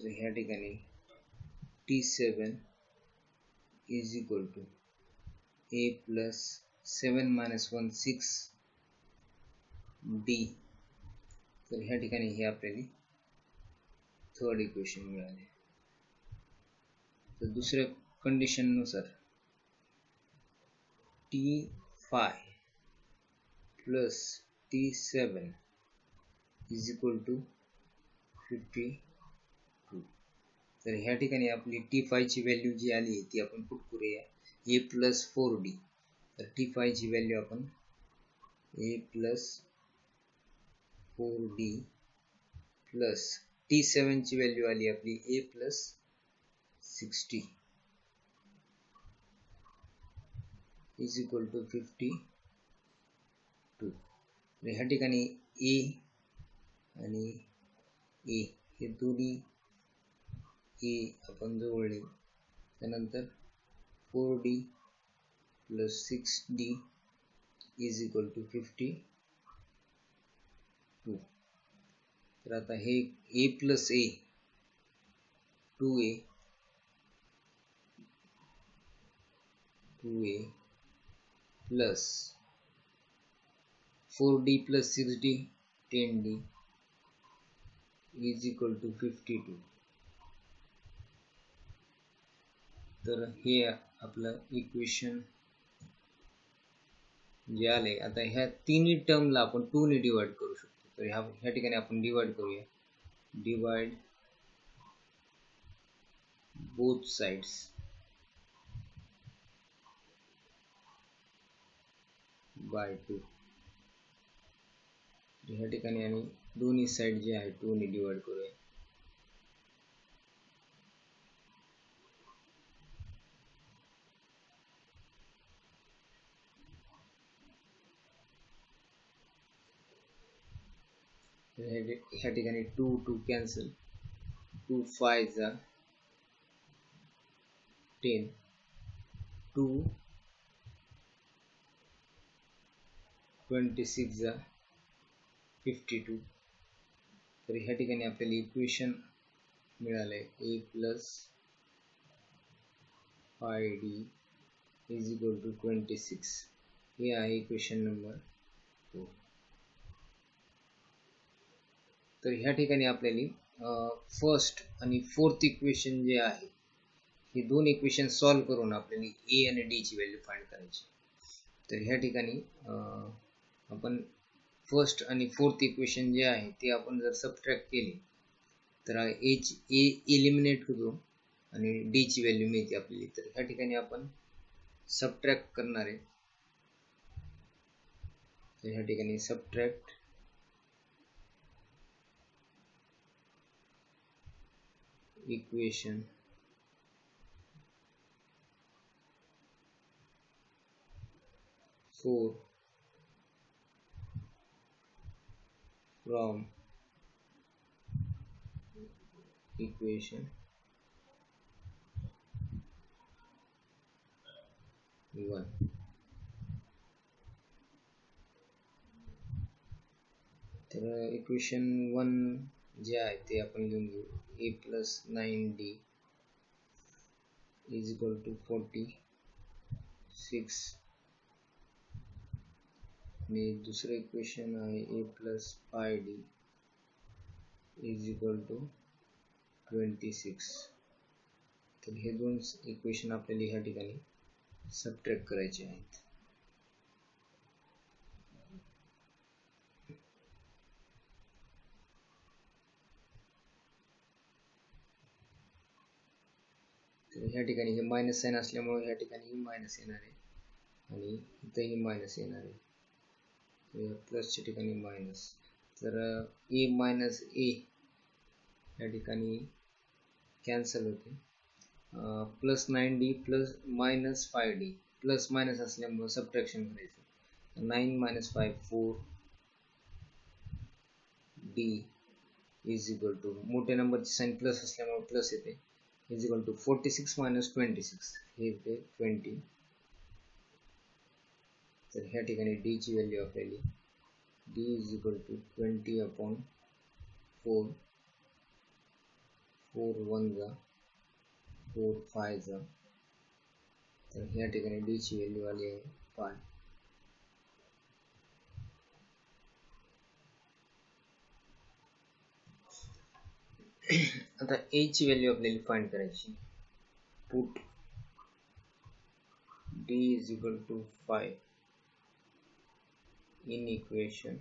तर ह्या ठिकाणी T7 is equal to a plus 7 minus 1 6 d. तर ह्या ठिकाणी हे आपल्याला थर्ड इक्वेशन मिळाले. तर दुसऱ्या कंडिशन नुसार T5 plus T7 is equal to 50. तर ह्या ठिकाणी आपली T5 ची व्हॅल्यू जी आली आहे ती आपण पुट करूया a प्लस 4d. तर T5 ची व्हॅल्यू आपण a plus 4d plus T7 ची व्हॅल्यू आली आपली a plus 60 is equal to 52. तर ह्या ठिकाणी a आणि a हे दोन्ही e आपण जोडले त्यानंतर 4d plus 6d is equal to 52. तर आता हे a plus a 2a plus 4d plus 6d 10d is equal to 52. तर हे आपलं इक्वेशन जे आले आता ह्या तिन्ही टर्मला आपण 2 ने डिवाइड करू शकतो. तर ह्या ठिकाणी आपण डिवाइड करूया, डिवाइड both sides, बाय 2. ह्या ठिकाणी आणि दोन्ही साइड जे आहे 2 ने डिवाइड करूया. ह्या ठिकाणी 2 कॅन्सल, 2 5 जा 10, 2 26 जा 52. तर ह्या ठिकाणी आपल्याला इक्वेशन मिळाले a plus 5d is equal to 26. हे आहे इक्वेशन नंबर 2. तर ह्या ठिकाणी आपल्याला फर्स्ट आणि फोर्थ इक्वेशन जे आहे हे दोन इक्वेशन सॉल्व करून आपल्याला a आणि d ची व्हॅल्यू फाइंड करायची. तर ह्या ठिकाणी आपण फर्स्ट आणि फोर्थ इक्वेशन जे आहे ते आपण जर सबट्रॅक्ट केले तर a एलिमिनेट करू आणि d ची व्हॅल्यू मिळते आपल्याला. तर ह्या ठिकाणी आपण सबट्रॅक्ट करणार आहे. तर ह्या ठिकाणी subtract equation four from equation 1. तर equation 1 जे आहे ते आपण लिहून घेऊ. a plus 9d is equal to 46. आणि दुसरं इक्वेशन आहे a plus 5d is equal to 26. तर हे दोन इक्वेशन आपल्याला ह्या ठिकाणी सबट्रॅक्ट करायचे आहेत. ह्या ठिकाणी हे माइनस साइन असल्यामुळे ह्या ठिकाणी ही माइनस येणार आहे आणि इथेही माइनस येणार आहे. तर प्लस च्या ठिकाणी माइनस. तर a माइनस a ह्या ठिकाणी कॅन्सल होते. Plus 9d plus minus 5d plus minus असल्यामुळे सबट्रॅक्शन करायचं. 9 - 5 4d इज इक्वल टू मोठ्या नंबरची साइन प्लस असल्यामुळे प्लस येते is equal to 46 minus 26. Here the 20. तर ह्या ठिकाणी d ची व्हॅल्यू आपल्याला d is equal to 20/4, 4 1 जा 4 5 जा. तर ह्या ठिकाणी d ची व्हॅल्यू आली आहे 5. आता a ची व्हॅल्यू आपल्याला फाइंड करायची. Put d is equal to 5 in equation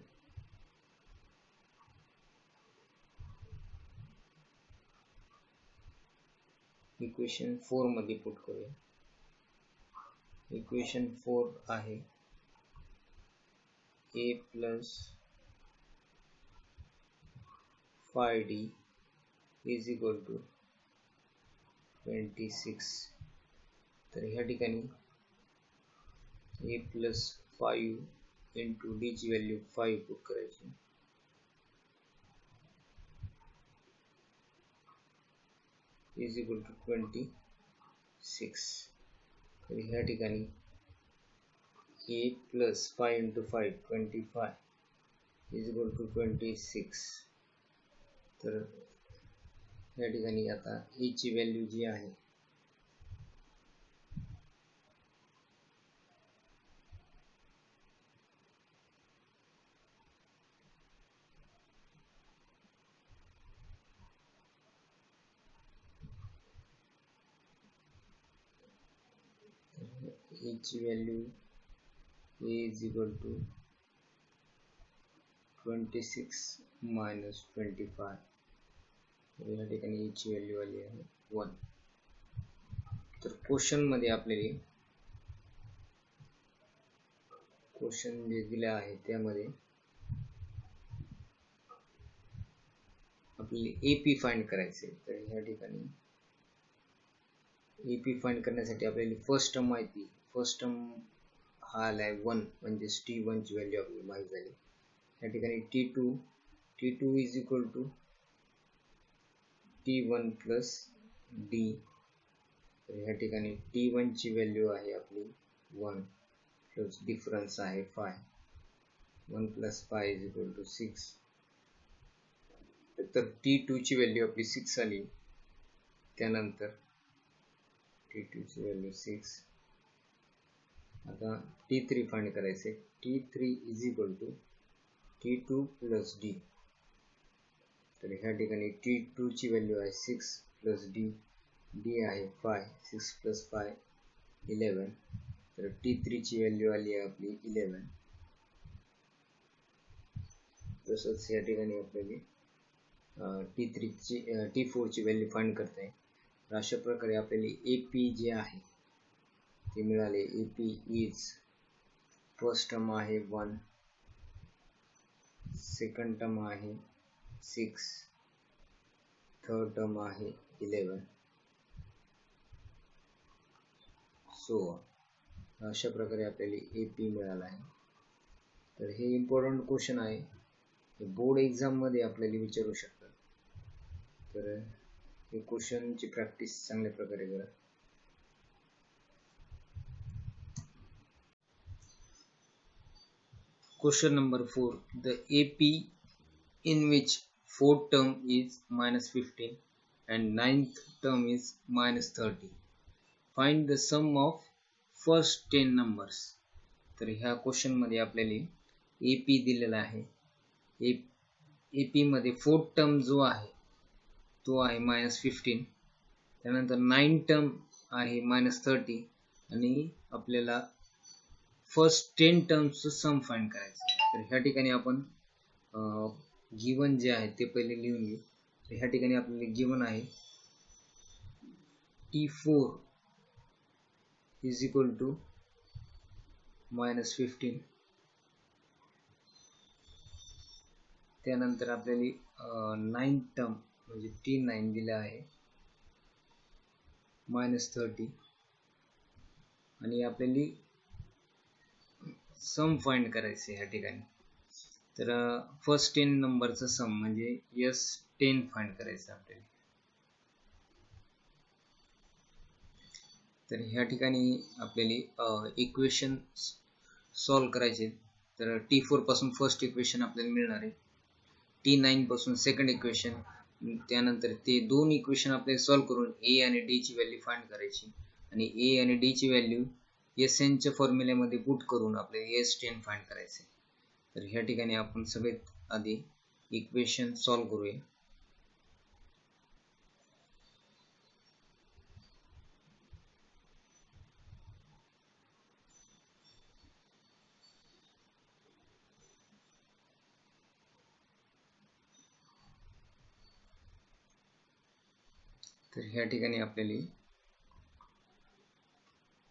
4 मध्ये पुट करूया. इक्वेशन 4 आहे a plus 5d is equal to 26. तर ह्या ठिकाणी a plus 5 into d ची व्हॅल्यू 5 पुट करायची. is equal to 26. ह्या ठिकाणी a plus 5 into 5 25 is equal to 26. तर ह्या ठिकाणी आता a ची व्हॅल्यू जी आहे value is equal to 26 minus 25. We have taken each value earlier 1. So question जे दिला आहे त्यामध्ये आपल्याला AP फाइंड करायचे. तर या ठिकाणी AP फाइंड करण्यासाठी आपल्याला फर्स्ट टर्म माहिती फर्स्ट टर्म हा लाइव 1 म्हणजे t1 ची व्हॅल्यू आपल्याला माहिती झाली. या ठिकाणी t2 is equal to t1 plus d. या ठिकाणी t1 ची व्हॅल्यू आहे आपली 1 प्लस डिफरन्स आहे 5. 1 प्लस 5 इज इक्वल टू 6. तर t2 ची व्हॅल्यू आपली 6 आली. त्यानंतर t2 ची व्हॅल्यू 6. आता t3 फाइंड करायचे. t3 is equal to t2 plus d. तर ह्या ठिकाणी t2 ची व्हॅल्यू आहे 6 प्लस d, d आहे 5. 6 प्लस 5 11. तर t3 ची व्हॅल्यू आली आहे आपली 11. तसंच या ठिकाणी आपल्याला t4 ची व्हॅल्यू फाइंड करता येईल. तर अशा प्रकारे आपल्याला AP जे आहे ते मिळाले. AP is first term आहे 1, second term आहे 6, third term आहे 11. सो अशा प्रकारे आपल्याला AP मिळाला आहे. तर हे इम्पॉर्टंट क्वेश्चन आहे, हे बोर्ड एग्जाम मध्ये आपल्याला विचारू शकतात. तर हे क्वेश्चनची प्रॅक्टिस चांगल्या प्रकारे करा. Question number 4. The AP in which 4th term is minus 15 and 9th term is minus 30. Find the sum of first 10 numbers. तर ह्या क्वेश्चन मध्ये आपल्याला AP दिलेला आहे. AP मध्ये 4th term जो आहे तो आहे minus 15. त्यानंतर 9th term आहे minus 30 आणि आपल्याला फर्स्ट 10 टर्म्सचं सम फाइंड करायचं. तर ह्या ठिकाणी आपण गिवन जे आहे ते पहिले लिहून घेऊ. तर ह्या ठिकाणी आपल्याला गिवन आहे t4 इज इक्वल टू -15. त्यानंतर आपल्याला 9 टर्म म्हणजे t9 दिला आहे -30 आणि आपल्याला सम फाइंड करायचे या ठिकाणी. तर फर्स्ट 10 नंबरचा सम म्हणजे S10 फाइंड करायचा आपल्याला. तर ह्या ठिकाणी आपल्याला इक्वेशन सॉल्व करायचे. तर T4 पासून फर्स्ट इक्वेशन आपल्याला मिळणार आहे, T9 पासून सेकंड इक्वेशन, त्यानंतर ते दोन इक्वेशन आपल्याला सॉल्व करून A आणि D ची व्हॅल्यू फाइंड करायची आणि A आणि D ची व्हॅल्यू SN च्या फॉर्म्युल्यामध्ये पुट करून आपल्याला S10 फाइंड करायचे. तर ह्या ठिकाणी आपण सगळ्यात आधी इक्वेशन सॉल्व करूया. तर ह्या ठिकाणी आपल्याला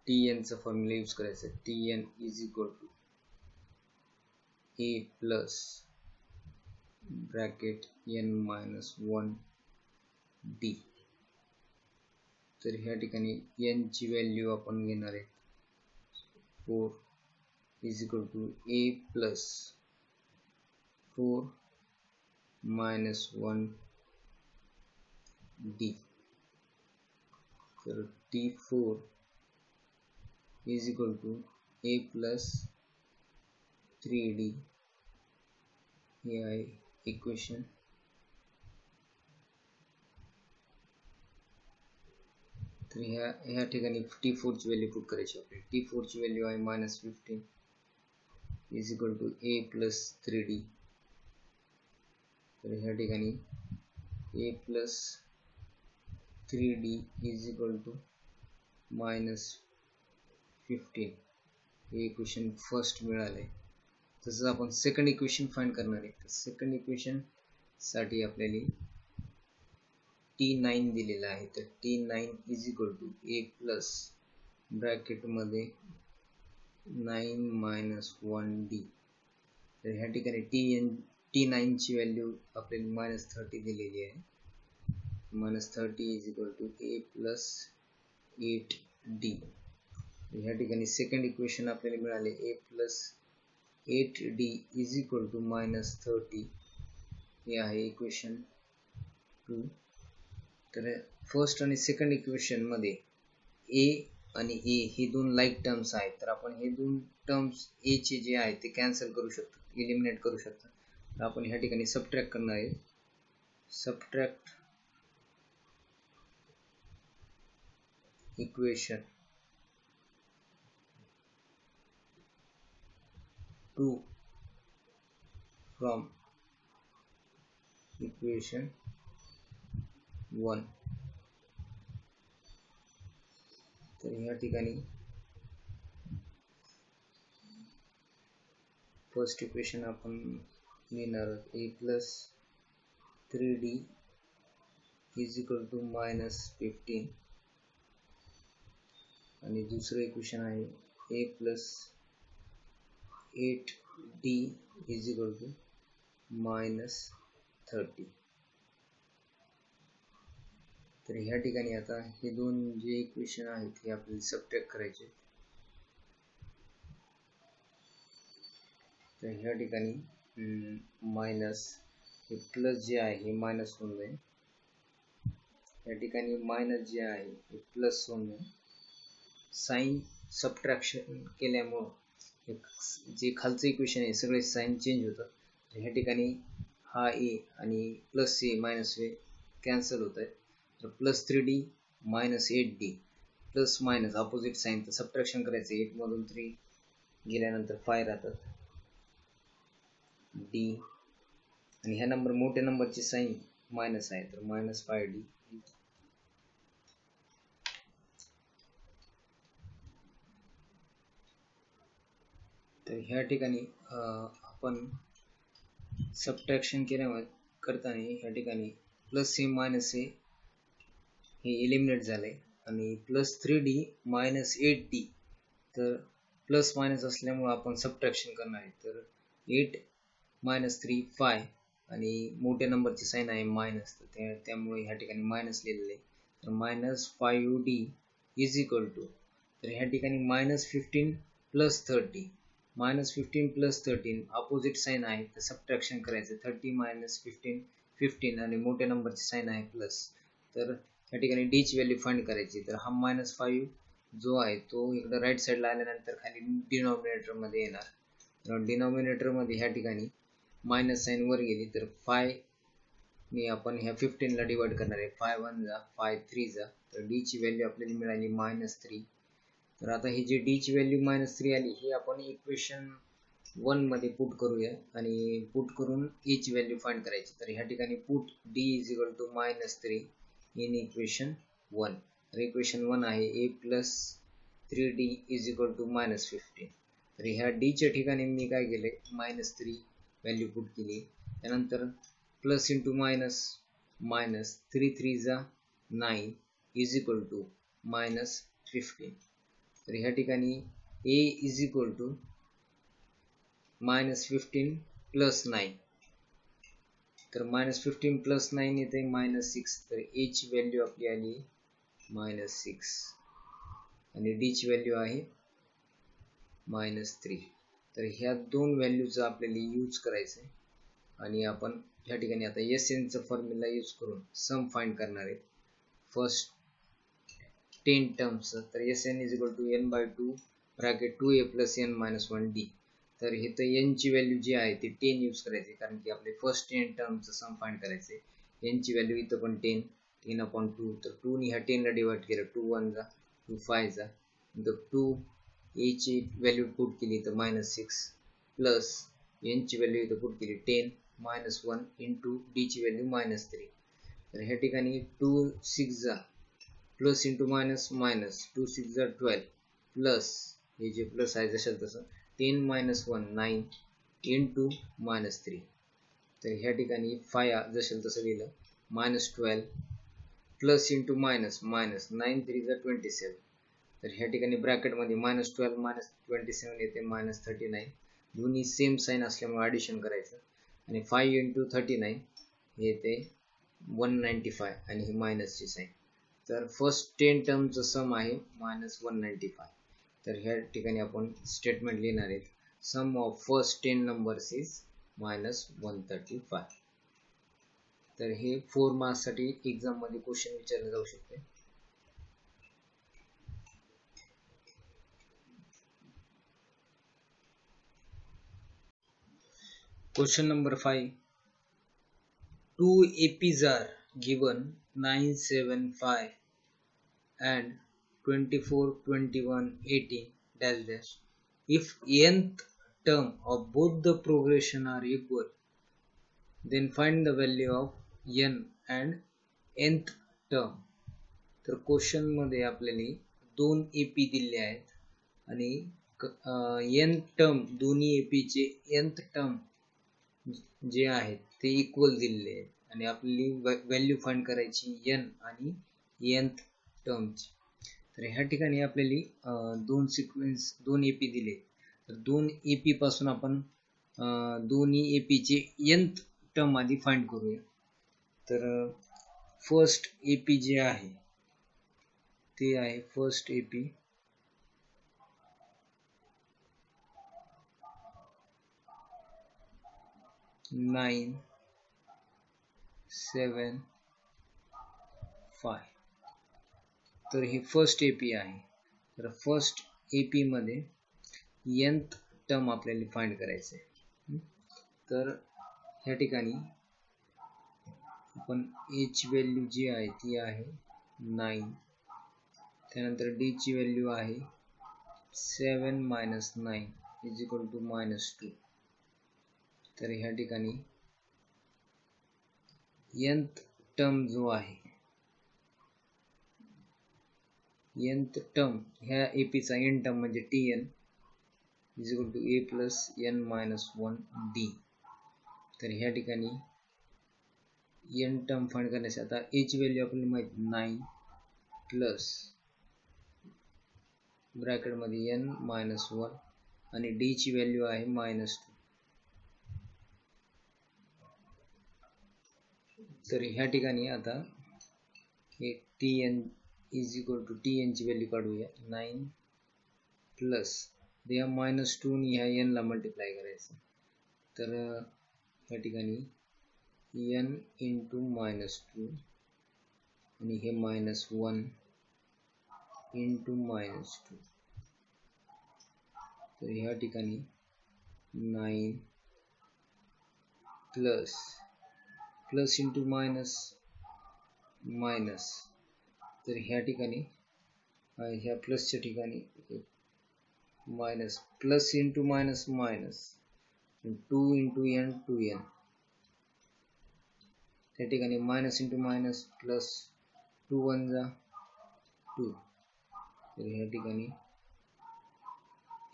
Tn चा फॉर्म्युला यूज करायचा. Tn is equal to a plus bracket n minus 1 d. तर ह्या ठिकाणी n ची व्हॅल्यू आपण घेणार आहे 4 is equal to a plus 4 minus 1 d. the T4 is equal to A plus 3D AI equation. तर ह्या ठिकाणी T4 ची व्हॅल्यू पुट करायची आहे. T4 ची व्हॅल्यू आहे -15 is equal to A plus 3D. तर ह्या ठिकाणी A plus 3D is equal to -15 हे इक्वेशन फर्स्ट मिळाले. तसंच आपण सेकंड इक्वेशन फाइंड करणार आहे. तर सेकंड इक्वेशन साठी आपल्याला T9 दिलेला आहे. तर T9 is equal to A plus bracket मध्ये 9 - 1D. तर ह्या ठिकाणी T9 ची व्हॅल्यू आपल्याला -30 दिलेली आहे. -30 is equal to A plus 8D. तर ह्या ठिकाणी सेकंड इक्वेशन आपल्याला मिळाले A plus 8D is equal to -30 हे आहे इक्वेशन 2. तर फर्स्ट आणि सेकंड इक्वेशन मध्ये a आणि a हे दोन लाइक टर्म्स आहेत. तर आपण हे दोन टर्म्स a चे जे आहेत ते कॅन्सल करू शकतो, एलिमिनेट करू शकतो. तर आपण ह्या ठिकाणी सबट्रॅक्ट करणार आहे. Subtract equation 2 from equation 1. तर ह्या ठिकाणी फर्स्ट इक्वेशन आपण लिहिणार आहोत A plus 3D is equal to -15 आणि दुसरे इक्वेशन आहे A plus 8D is equal to -30. तर ह्या ठिकाणी आता हे दोन जे इक्वेशन आहेत ते आपल्याला सबट्रॅक्ट करायचे. तर ह्या ठिकाणी मायनस हे प्लस जे आहे हे मायनस होऊन जाईल. या ठिकाणी मायनस जे आहे हे प्लस होऊन जाईल. साइन सबट्रॅक्शन केल्यामुळे जे खालचं इक्वेशन आहे सगळे साइन चेंज होतात. तर ह्या ठिकाणी हा ए आणि प्लस ए मायनस ए कॅन्सल होत आहे. तर plus 3D minus 8D plus minus opposite sign. तर सबट्रॅक्शन करायचं 8 मधून 3 गेल्यानंतर 5 राहतात D आणि ह्या नंबर मोठ्या नंबरची साइन मायनस आहे. तर -5D. तर ह्या ठिकाणी आपण सबट्रॅक्शन करताना ह्या ठिकाणी प्लस ए मायनस ए हे एलिमिनेट झाले आणि प्लस 3D मायनस 8D. तर प्लस मायनस असल्यामुळे आपण सबट्रॅक्शन करणार आहे. तर 8 - 3 5 आणि मोठ्या नंबरची साइन आहे मायनस. तर त्यामुळे ह्या ठिकाणी मायनस लिहिलेलं आहे. तर -5D इज इक्वल टू. तर ह्या ठिकाणी -15 + 30 -15 + 13 अपोजिट साइन आहे. तर सबट्रॅक्शन करायचं 30 - 15 15 आणि मोठ्या नंबरची साइन आहे प्लस. तर या ठिकाणी d ची व्हॅल्यू फाइंड करायची. तर हा -5 जो आहे तो इकडे राइट साइडला आल्यानंतर खाली डिनॉमिनेटर मध्ये येणार. तर डिनॉमिनेटर मध्ये ह्या ठिकाणी मायनस साइन वर गेली. तर 5 ने आपण ह्या 15 ला डिवाइड करणार आहे. 5 1 जा 5 3 जा. तर d ची व्हॅल्यू आपल्याला मिळाली -3. तर आता हे जे d ची व्हॅल्यू -3 आली हे आपण इक्वेशन 1 मध्ये पुट करूया आणि पुट करून a ची व्हॅल्यू फाइंड करायची. तर ह्या ठिकाणी पुट d -3 in equation 1. तर इक्वेशन 1 आहे A plus 3D is equal to -15. तर ह्या d च्या ठिकाणी मी काय केले -3 व्हॅल्यू पुट केली. त्यानंतर plus into minus minus 3 - 3 = 9 is equal to -15. तर ह्या ठिकाणी A इज इक्वल टू -15 + 9. तर -15 + 9 येते -6. तर a ची व्हॅल्यू आपली आली -6 आणि d ची व्हॅल्यू आहे -3. तर ह्या दोन व्हॅल्यूचा आपल्याला यूज करायचं आहे आणि आपण ह्या ठिकाणी आता एस एनचा फॉर्म्युला यूज करून सम फाइंड करणार आहे. First 10 terms. तर Sn is equal to n by 2 bracket 2a plus n minus 1d. तर हे तर n ची value जी आहे ती 10 यूज करायचे कारण की आपले फर्स्ट 10 टर्म्स सम फाइंड करायचे. n ची व्हॅल्यू इथं पण 10 3 upon 2 तर 2 ने ह्या 10 ला डिवाइड केलं 2 1 जा 2 5 जा नंतर 2 a ची व्हॅल्यू पुट केली तर -6 प्लस n ची व्हॅल्यू इथं पुट केली 10 -1 into d ची व्हॅल्यू -3. तर ह्या ठिकाणी 2 6 जा प्लस into minus minus 2 6 जा 12 प्लस हे जे प्लस आहे जसं तसं 10 minus 1 9 into minus 3. तर ह्या ठिकाणी 5 जसेल तसे लिहिलं -12 प्लस into minus minus 9 3 जा 27. तर ह्या ठिकाणी ब्रॅकेट मध्ये -12 -27 येते -39 दोन्ही सेम साइन असल्यामुळे ऍडिशन करायचं आणि 5 into 39 येते 195 आणि ही माइनस ची साइन. तर फर्स्ट 10 टर्मचं सम आहे -195. तर ह्या ठिकाणी आपण स्टेटमेंट लिहिणार आहेत sum of first 10 numbers is -135. तर हे 4 मार्क्स साठी एग्जाम मध्ये क्वेश्चन विचारले जाऊ शकते. Question number 5. 2 APs are given 9 7 5 and 24 21 18 -- if nth term of both the progression are equal then find the value of n and nth term. तर question मध्ये आपल्याला दोन AP दिले आहेत आणि nth टर्म दोन्ही AP चे nth टर्म जे आहेत ते इक्वल दिले आहेत आणि आपल्याला व्हॅल्यू फाइंड करायची n आणि nth टर्मची. तर ह्या ठिकाणी आपल्याला दोन सीक्वेन्स दोन एपी दिले तर दोन एपी पासून आपण दोन्ही एपी चे nth टर्म आधी फाइंड करूया. तर फर्स्ट एपी जे आहे ते आहे first AP nine seven five. तर हे फर्स्ट एपी आहे. तर फर्स्ट एपी मध्ये nth टर्म आपल्याला फाइंड करायचे. तर ह्या ठिकाणी आपण a ची व्हॅल्यू जी आहे ती आहे 9 त्यानंतर d ची व्हॅल्यू आहे 7 - 9 = -2. तर ह्या ठिकाणी nth टर्म जो आहे nth टर्म ह्या एपी चा n टर्म म्हणजे tn = a plus n minus 1d. तर ह्या ठिकाणी n टर्म फाइंड करण्यासाठी आता a ची व्हॅल्यू आपल्याला माहित 9 प्लस ब्रॅकेट मध्ये n minus 1 आणि d ची व्हॅल्यू आहे -2. तर ह्या ठिकाणी आता हे tn = tn ची व्हॅल्यू काढूया 9 प्लस या -2 ने ह्या n ला मल्टीप्लाय करायचं. तर या ठिकाणी n into -2 आणि हे -1 into -2. तर या ठिकाणी 9 plus plus into minus minus. तर ह्या ठिकाणी ह्या प्लसच्या ठिकाणी minus plus into minus minus 2 into n 2n. त्या ठिकाणी माइनस into माइनस प्लस 2 1 जा 2. तर ह्या ठिकाणी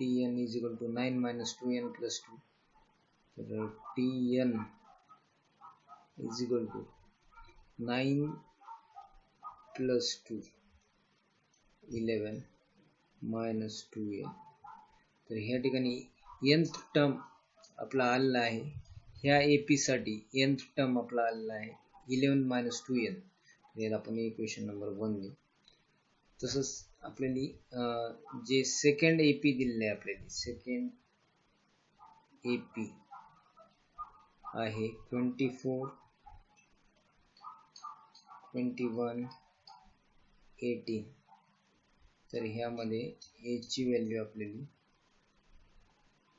tn = 9 - 2n + 2. तर tn = 9 +2 11 -2n. तर ह्या ठिकाणी nth टर्म आपला आलेला आहे ह्या एपी साठी nth टर्म आपला आलेला आहे 11 - 2n. याला आपण इक्वेशन नंबर 1 घेऊ. तसंच आपल्याला जे सेकंड एपी दिलेले आहे आपल्याला सेकंड एपी आहे 24 21 18 तर ह्यामध्ये a ची व्हॅल्यू आपल्याला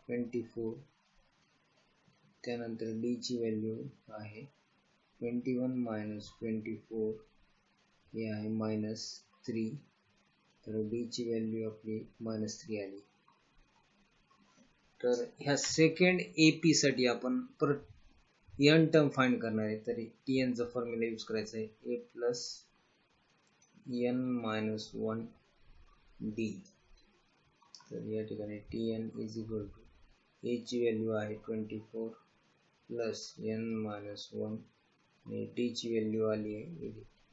24, त्यानंतर d ची व्हॅल्यू आहे 21 माइनस 24 हे आहे माइनस 3, तर d ची व्हॅल्यू आपली माइनस 3 आली। तर ह्या सेकंड AP साठी आपण पर n टर्म फाइंड करणार आहे, तर tn चा फॉर्म्युला यूज करायचा आहे a plus n minus 1 d। तर या ठिकाणी tn is equal to a ची व्हॅल्यू आहे 24 प्लस n माइनस 1 आणि d ची व्हॅल्यू आली आहे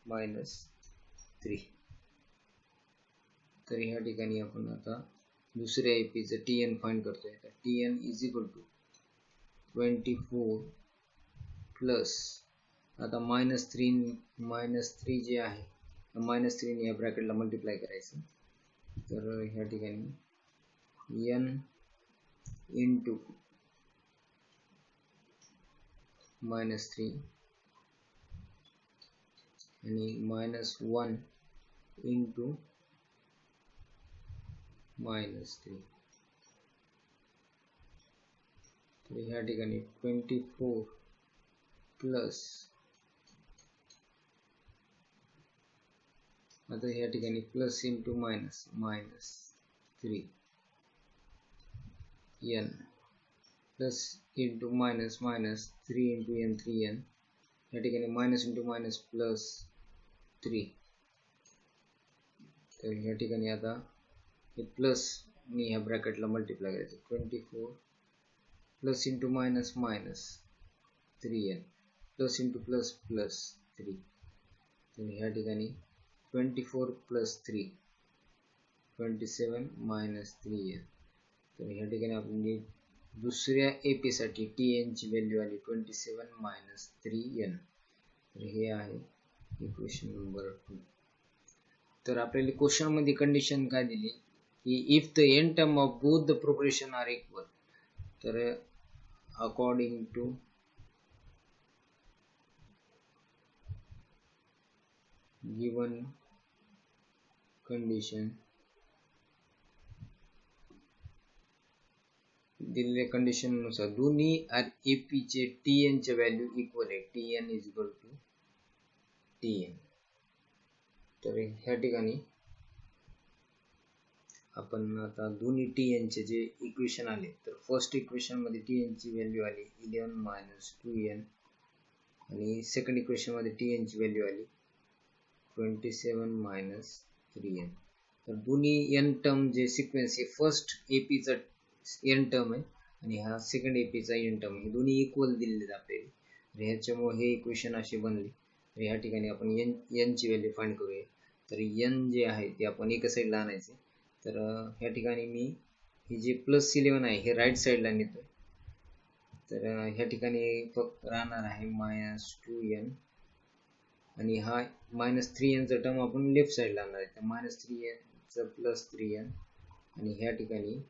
माइनस 3। तर या ठिकाणी आपण आता दुसऱ्या AP चे tn फाइंड करतोय। तर tn is equal to 24 plus आता माइनस 3 जे आहे माइनस 3 ने या ब्रॅकेटला मल्टीप्लाय करायचं, तर या ठिकाणी n into minus 3 and minus 1 into minus 3, so we had 24 plus other here plus into minus 3 n plus into minus 3 into n 3n या ठिकाणी माइनस into माइनस प्लस 3। तर या ठिकाणी आता हे प्लस मी ह्या ब्रॅकेटला मल्टीप्लाय करायचं 24 plus into minus minus 3n plus into plus plus 3, तर या ठिकाणी 24 प्लस 3 27 माइनस 3n। तर या ठिकाणी आपण दुसऱ्या AP साठी tn ची व्हॅल्यू आली 27 माइनस 3n, तर हे आहे इक्वेशन नंबर 2। तर आपल्याला क्वेश्चन मध्ये कंडिशन काय दिली की if the n term of both the progression are equal, तर अकॉर्डिंग टू गिवन कंडिशन दिलेल्या कंडिशन नुसार दोन्ही AP चे tn चे व्हॅल्यू इक्वल आहे tn is equal to tn। तर ह्या ठिकाणी आपण आता दोन्ही tn चे जे इक्वेशन आले, तर फर्स्ट इक्वेशन मध्ये tn ची व्हॅल्यू आली 11 - 2n आणि सेकंड इक्वेशन मध्ये tn ची व्हॅल्यू आली 27 - 3n। तर दोन्ही n टर्म जे सीक्वेन्स हे फर्स्ट AP चा n टर्म आहे आणि हा सेकंड AP चा n टर्म आहे, दोन्ही इक्वल दिलेले आपल्याला, तर ह्याच्यामुळे हे इक्वेशन असे बनले। तर या ठिकाणी आपण n ची व्हॅल्यू फाइंड करूया, तर n जे आहे ते आपण एका साइडला आणायचे। तर या ठिकाणी मी हे जे प्लस 11 आहे हे राइट साइडला नेतो, तर या ठिकाणी फक्त राहणार आहे -2n आणि हा -3n चा टर्म आपण लेफ्ट साइडला आणणार आहे, तर -3n चा प्लस 3n आणि या ठिकाणी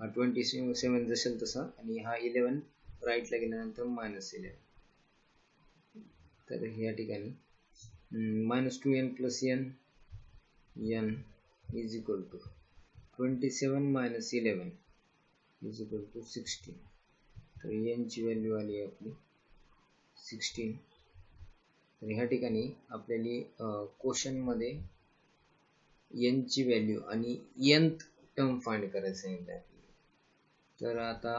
हा 27 जसेल तसा आणि हा 11 राइटला गेल्यानंतर -11। तर या ठिकाणी -2n plus n is equal to 27 minus 11 is equal to 16, तर n ची व्हॅल्यू आली आपली 16। तर या ठिकाणी आपल्याला क्वेश्चन मध्ये n ची व्हॅल्यू आणि nth टर्म फाइंड करायचं आहे। तर आता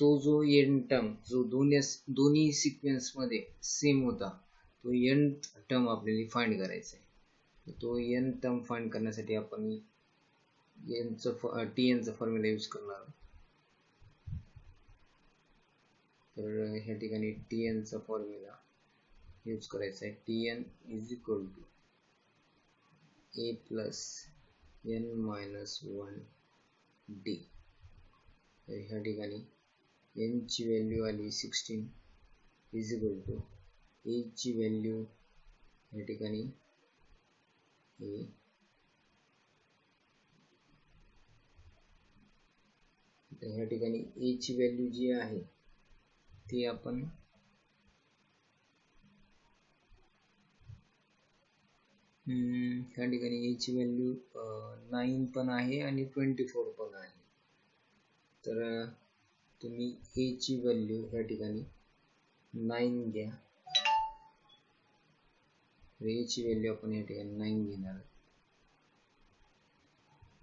तो जो n टर्म जो दोन्ही सिक्वेन्स मध्ये सेम होता तो n टर्म आपल्याला फाइंड करायचा आहे। तो n टर्म फाइंड करण्यासाठी आपण tn चा फॉर्म्युला यूज करणार। तर या ठिकाणी tn चा फॉर्म्युला यूज करायचा आहे tn is equal to a plus n minus 1 d। तर ह्या ठिकाणी n ची व्हॅल्यू आली 16 इज इक्वल टू a ची व्हॅल्यू या ठिकाणी a ह्या ठिकाणी a ची व्हॅल्यू जी आहे ती आपण ह्या ठिकाणी a ची व्हॅल्यू 9 पण आहे आणि 24 पण आहे. तर तुम्ही a ची व्हॅल्यू ह्या ठिकाणी 9 घ्या. a ची व्हॅल्यू आपण या ठिकाणी 9 घेणार आहोत.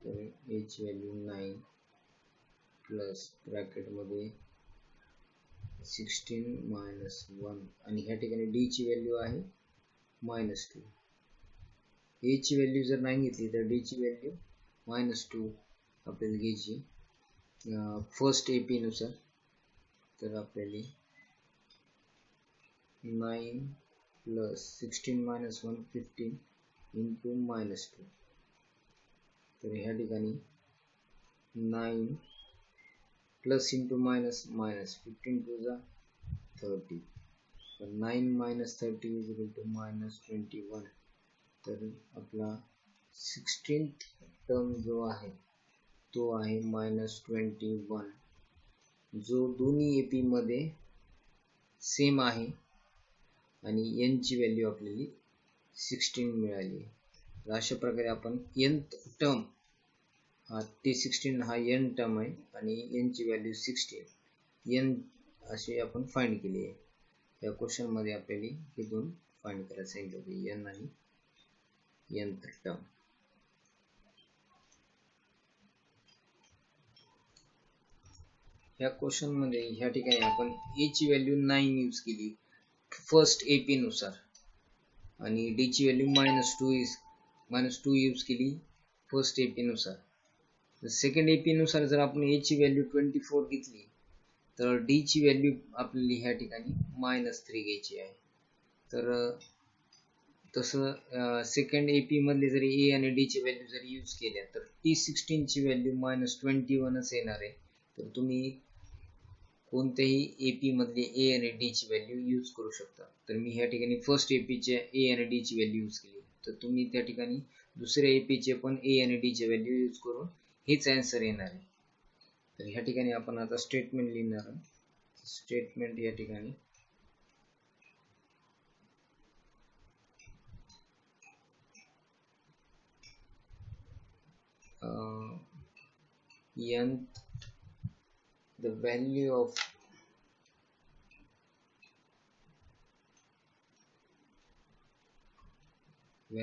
तर a ची व्हॅल्यू 9 प्लस ब्रॅकेट मध्ये 16 - 1 आणि ह्या ठिकाणी d ची व्हॅल्यू आहे -2. a ची व्हॅल्यू जर नाही घेतली तर d ची व्हॅल्यू -2 आपल्याला घ्यायची फर्स्ट एपी नुसार. तर आपल्याला 9 प्लस 16 - 1 15 इंटू -2. तर ह्या ठिकाणी 9 प्लस इंटू मायनस 15 × 30. 9 - 30 = -21. तर आपला 16th टर्म जो आहे तो आहे -21 जो दोन्ही एपी मध्ये सेम आहे आणि n ची व्हॅल्यू आपल्याला 16 मिळाली. तर अशा प्रकारे आपण nth टर्म हा T16 हा n टर्म आहे आणि n ची व्हॅल्यू 16 n असे आपण फाइंड केली आहे. या क्वेश्चन मध्ये आपल्याला हे दोन फाइंड करायला सांगितले होते, n आणि nth टर्म. या क्वेश्चन मध्ये ह्या ठिकाणी आपण a ची व्हॅल्यू 9 यूज केली फर्स्ट एपी नुसार आणि d ची व्हॅल्यू -2 यूज केली फर्स्ट एपी नुसार. सेकंड एपी नुसार जर आपण a ची व्हॅल्यू 24 घेतली तर d ची व्हॅल्यू आपल्याला ह्या ठिकाणी -3 घ्यायची आहे. तर तसं सेकंड एपी मध्ये जर a आणि d ची व्हॅल्यू जर यूज केल्या तर T16 ची व्हॅल्यू -21 येणार आहे. तर तुम्ही कोणत्याही एपी मधले a आणि d ची व्हॅल्यू यूज करू शकता. तर मी ह्या ठिकाणी फर्स्ट एपी चे a आणि d ची व्हॅल्यू यूज केली, तर तुम्ही त्या ठिकाणी दुसऱ्या एपी चे पण a आणि d चे व्हॅल्यू यूज करून हेच आन्सर येणार आहे. तर ह्या ठिकाणी आपण आता स्टेटमेंट लिहिणार आहोत. स्टेटमेंट या ठिकाणी the value of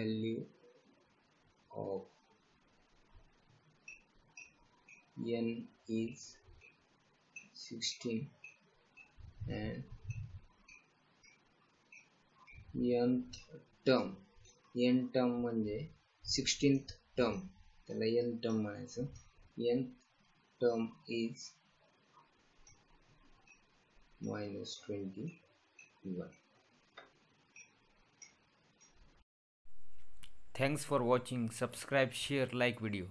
n is 16 and nth term म्हणजे 16th term, त्याला n term म्हणायचं. nth term is -21. Thanks for watching. Subscribe, share, like video.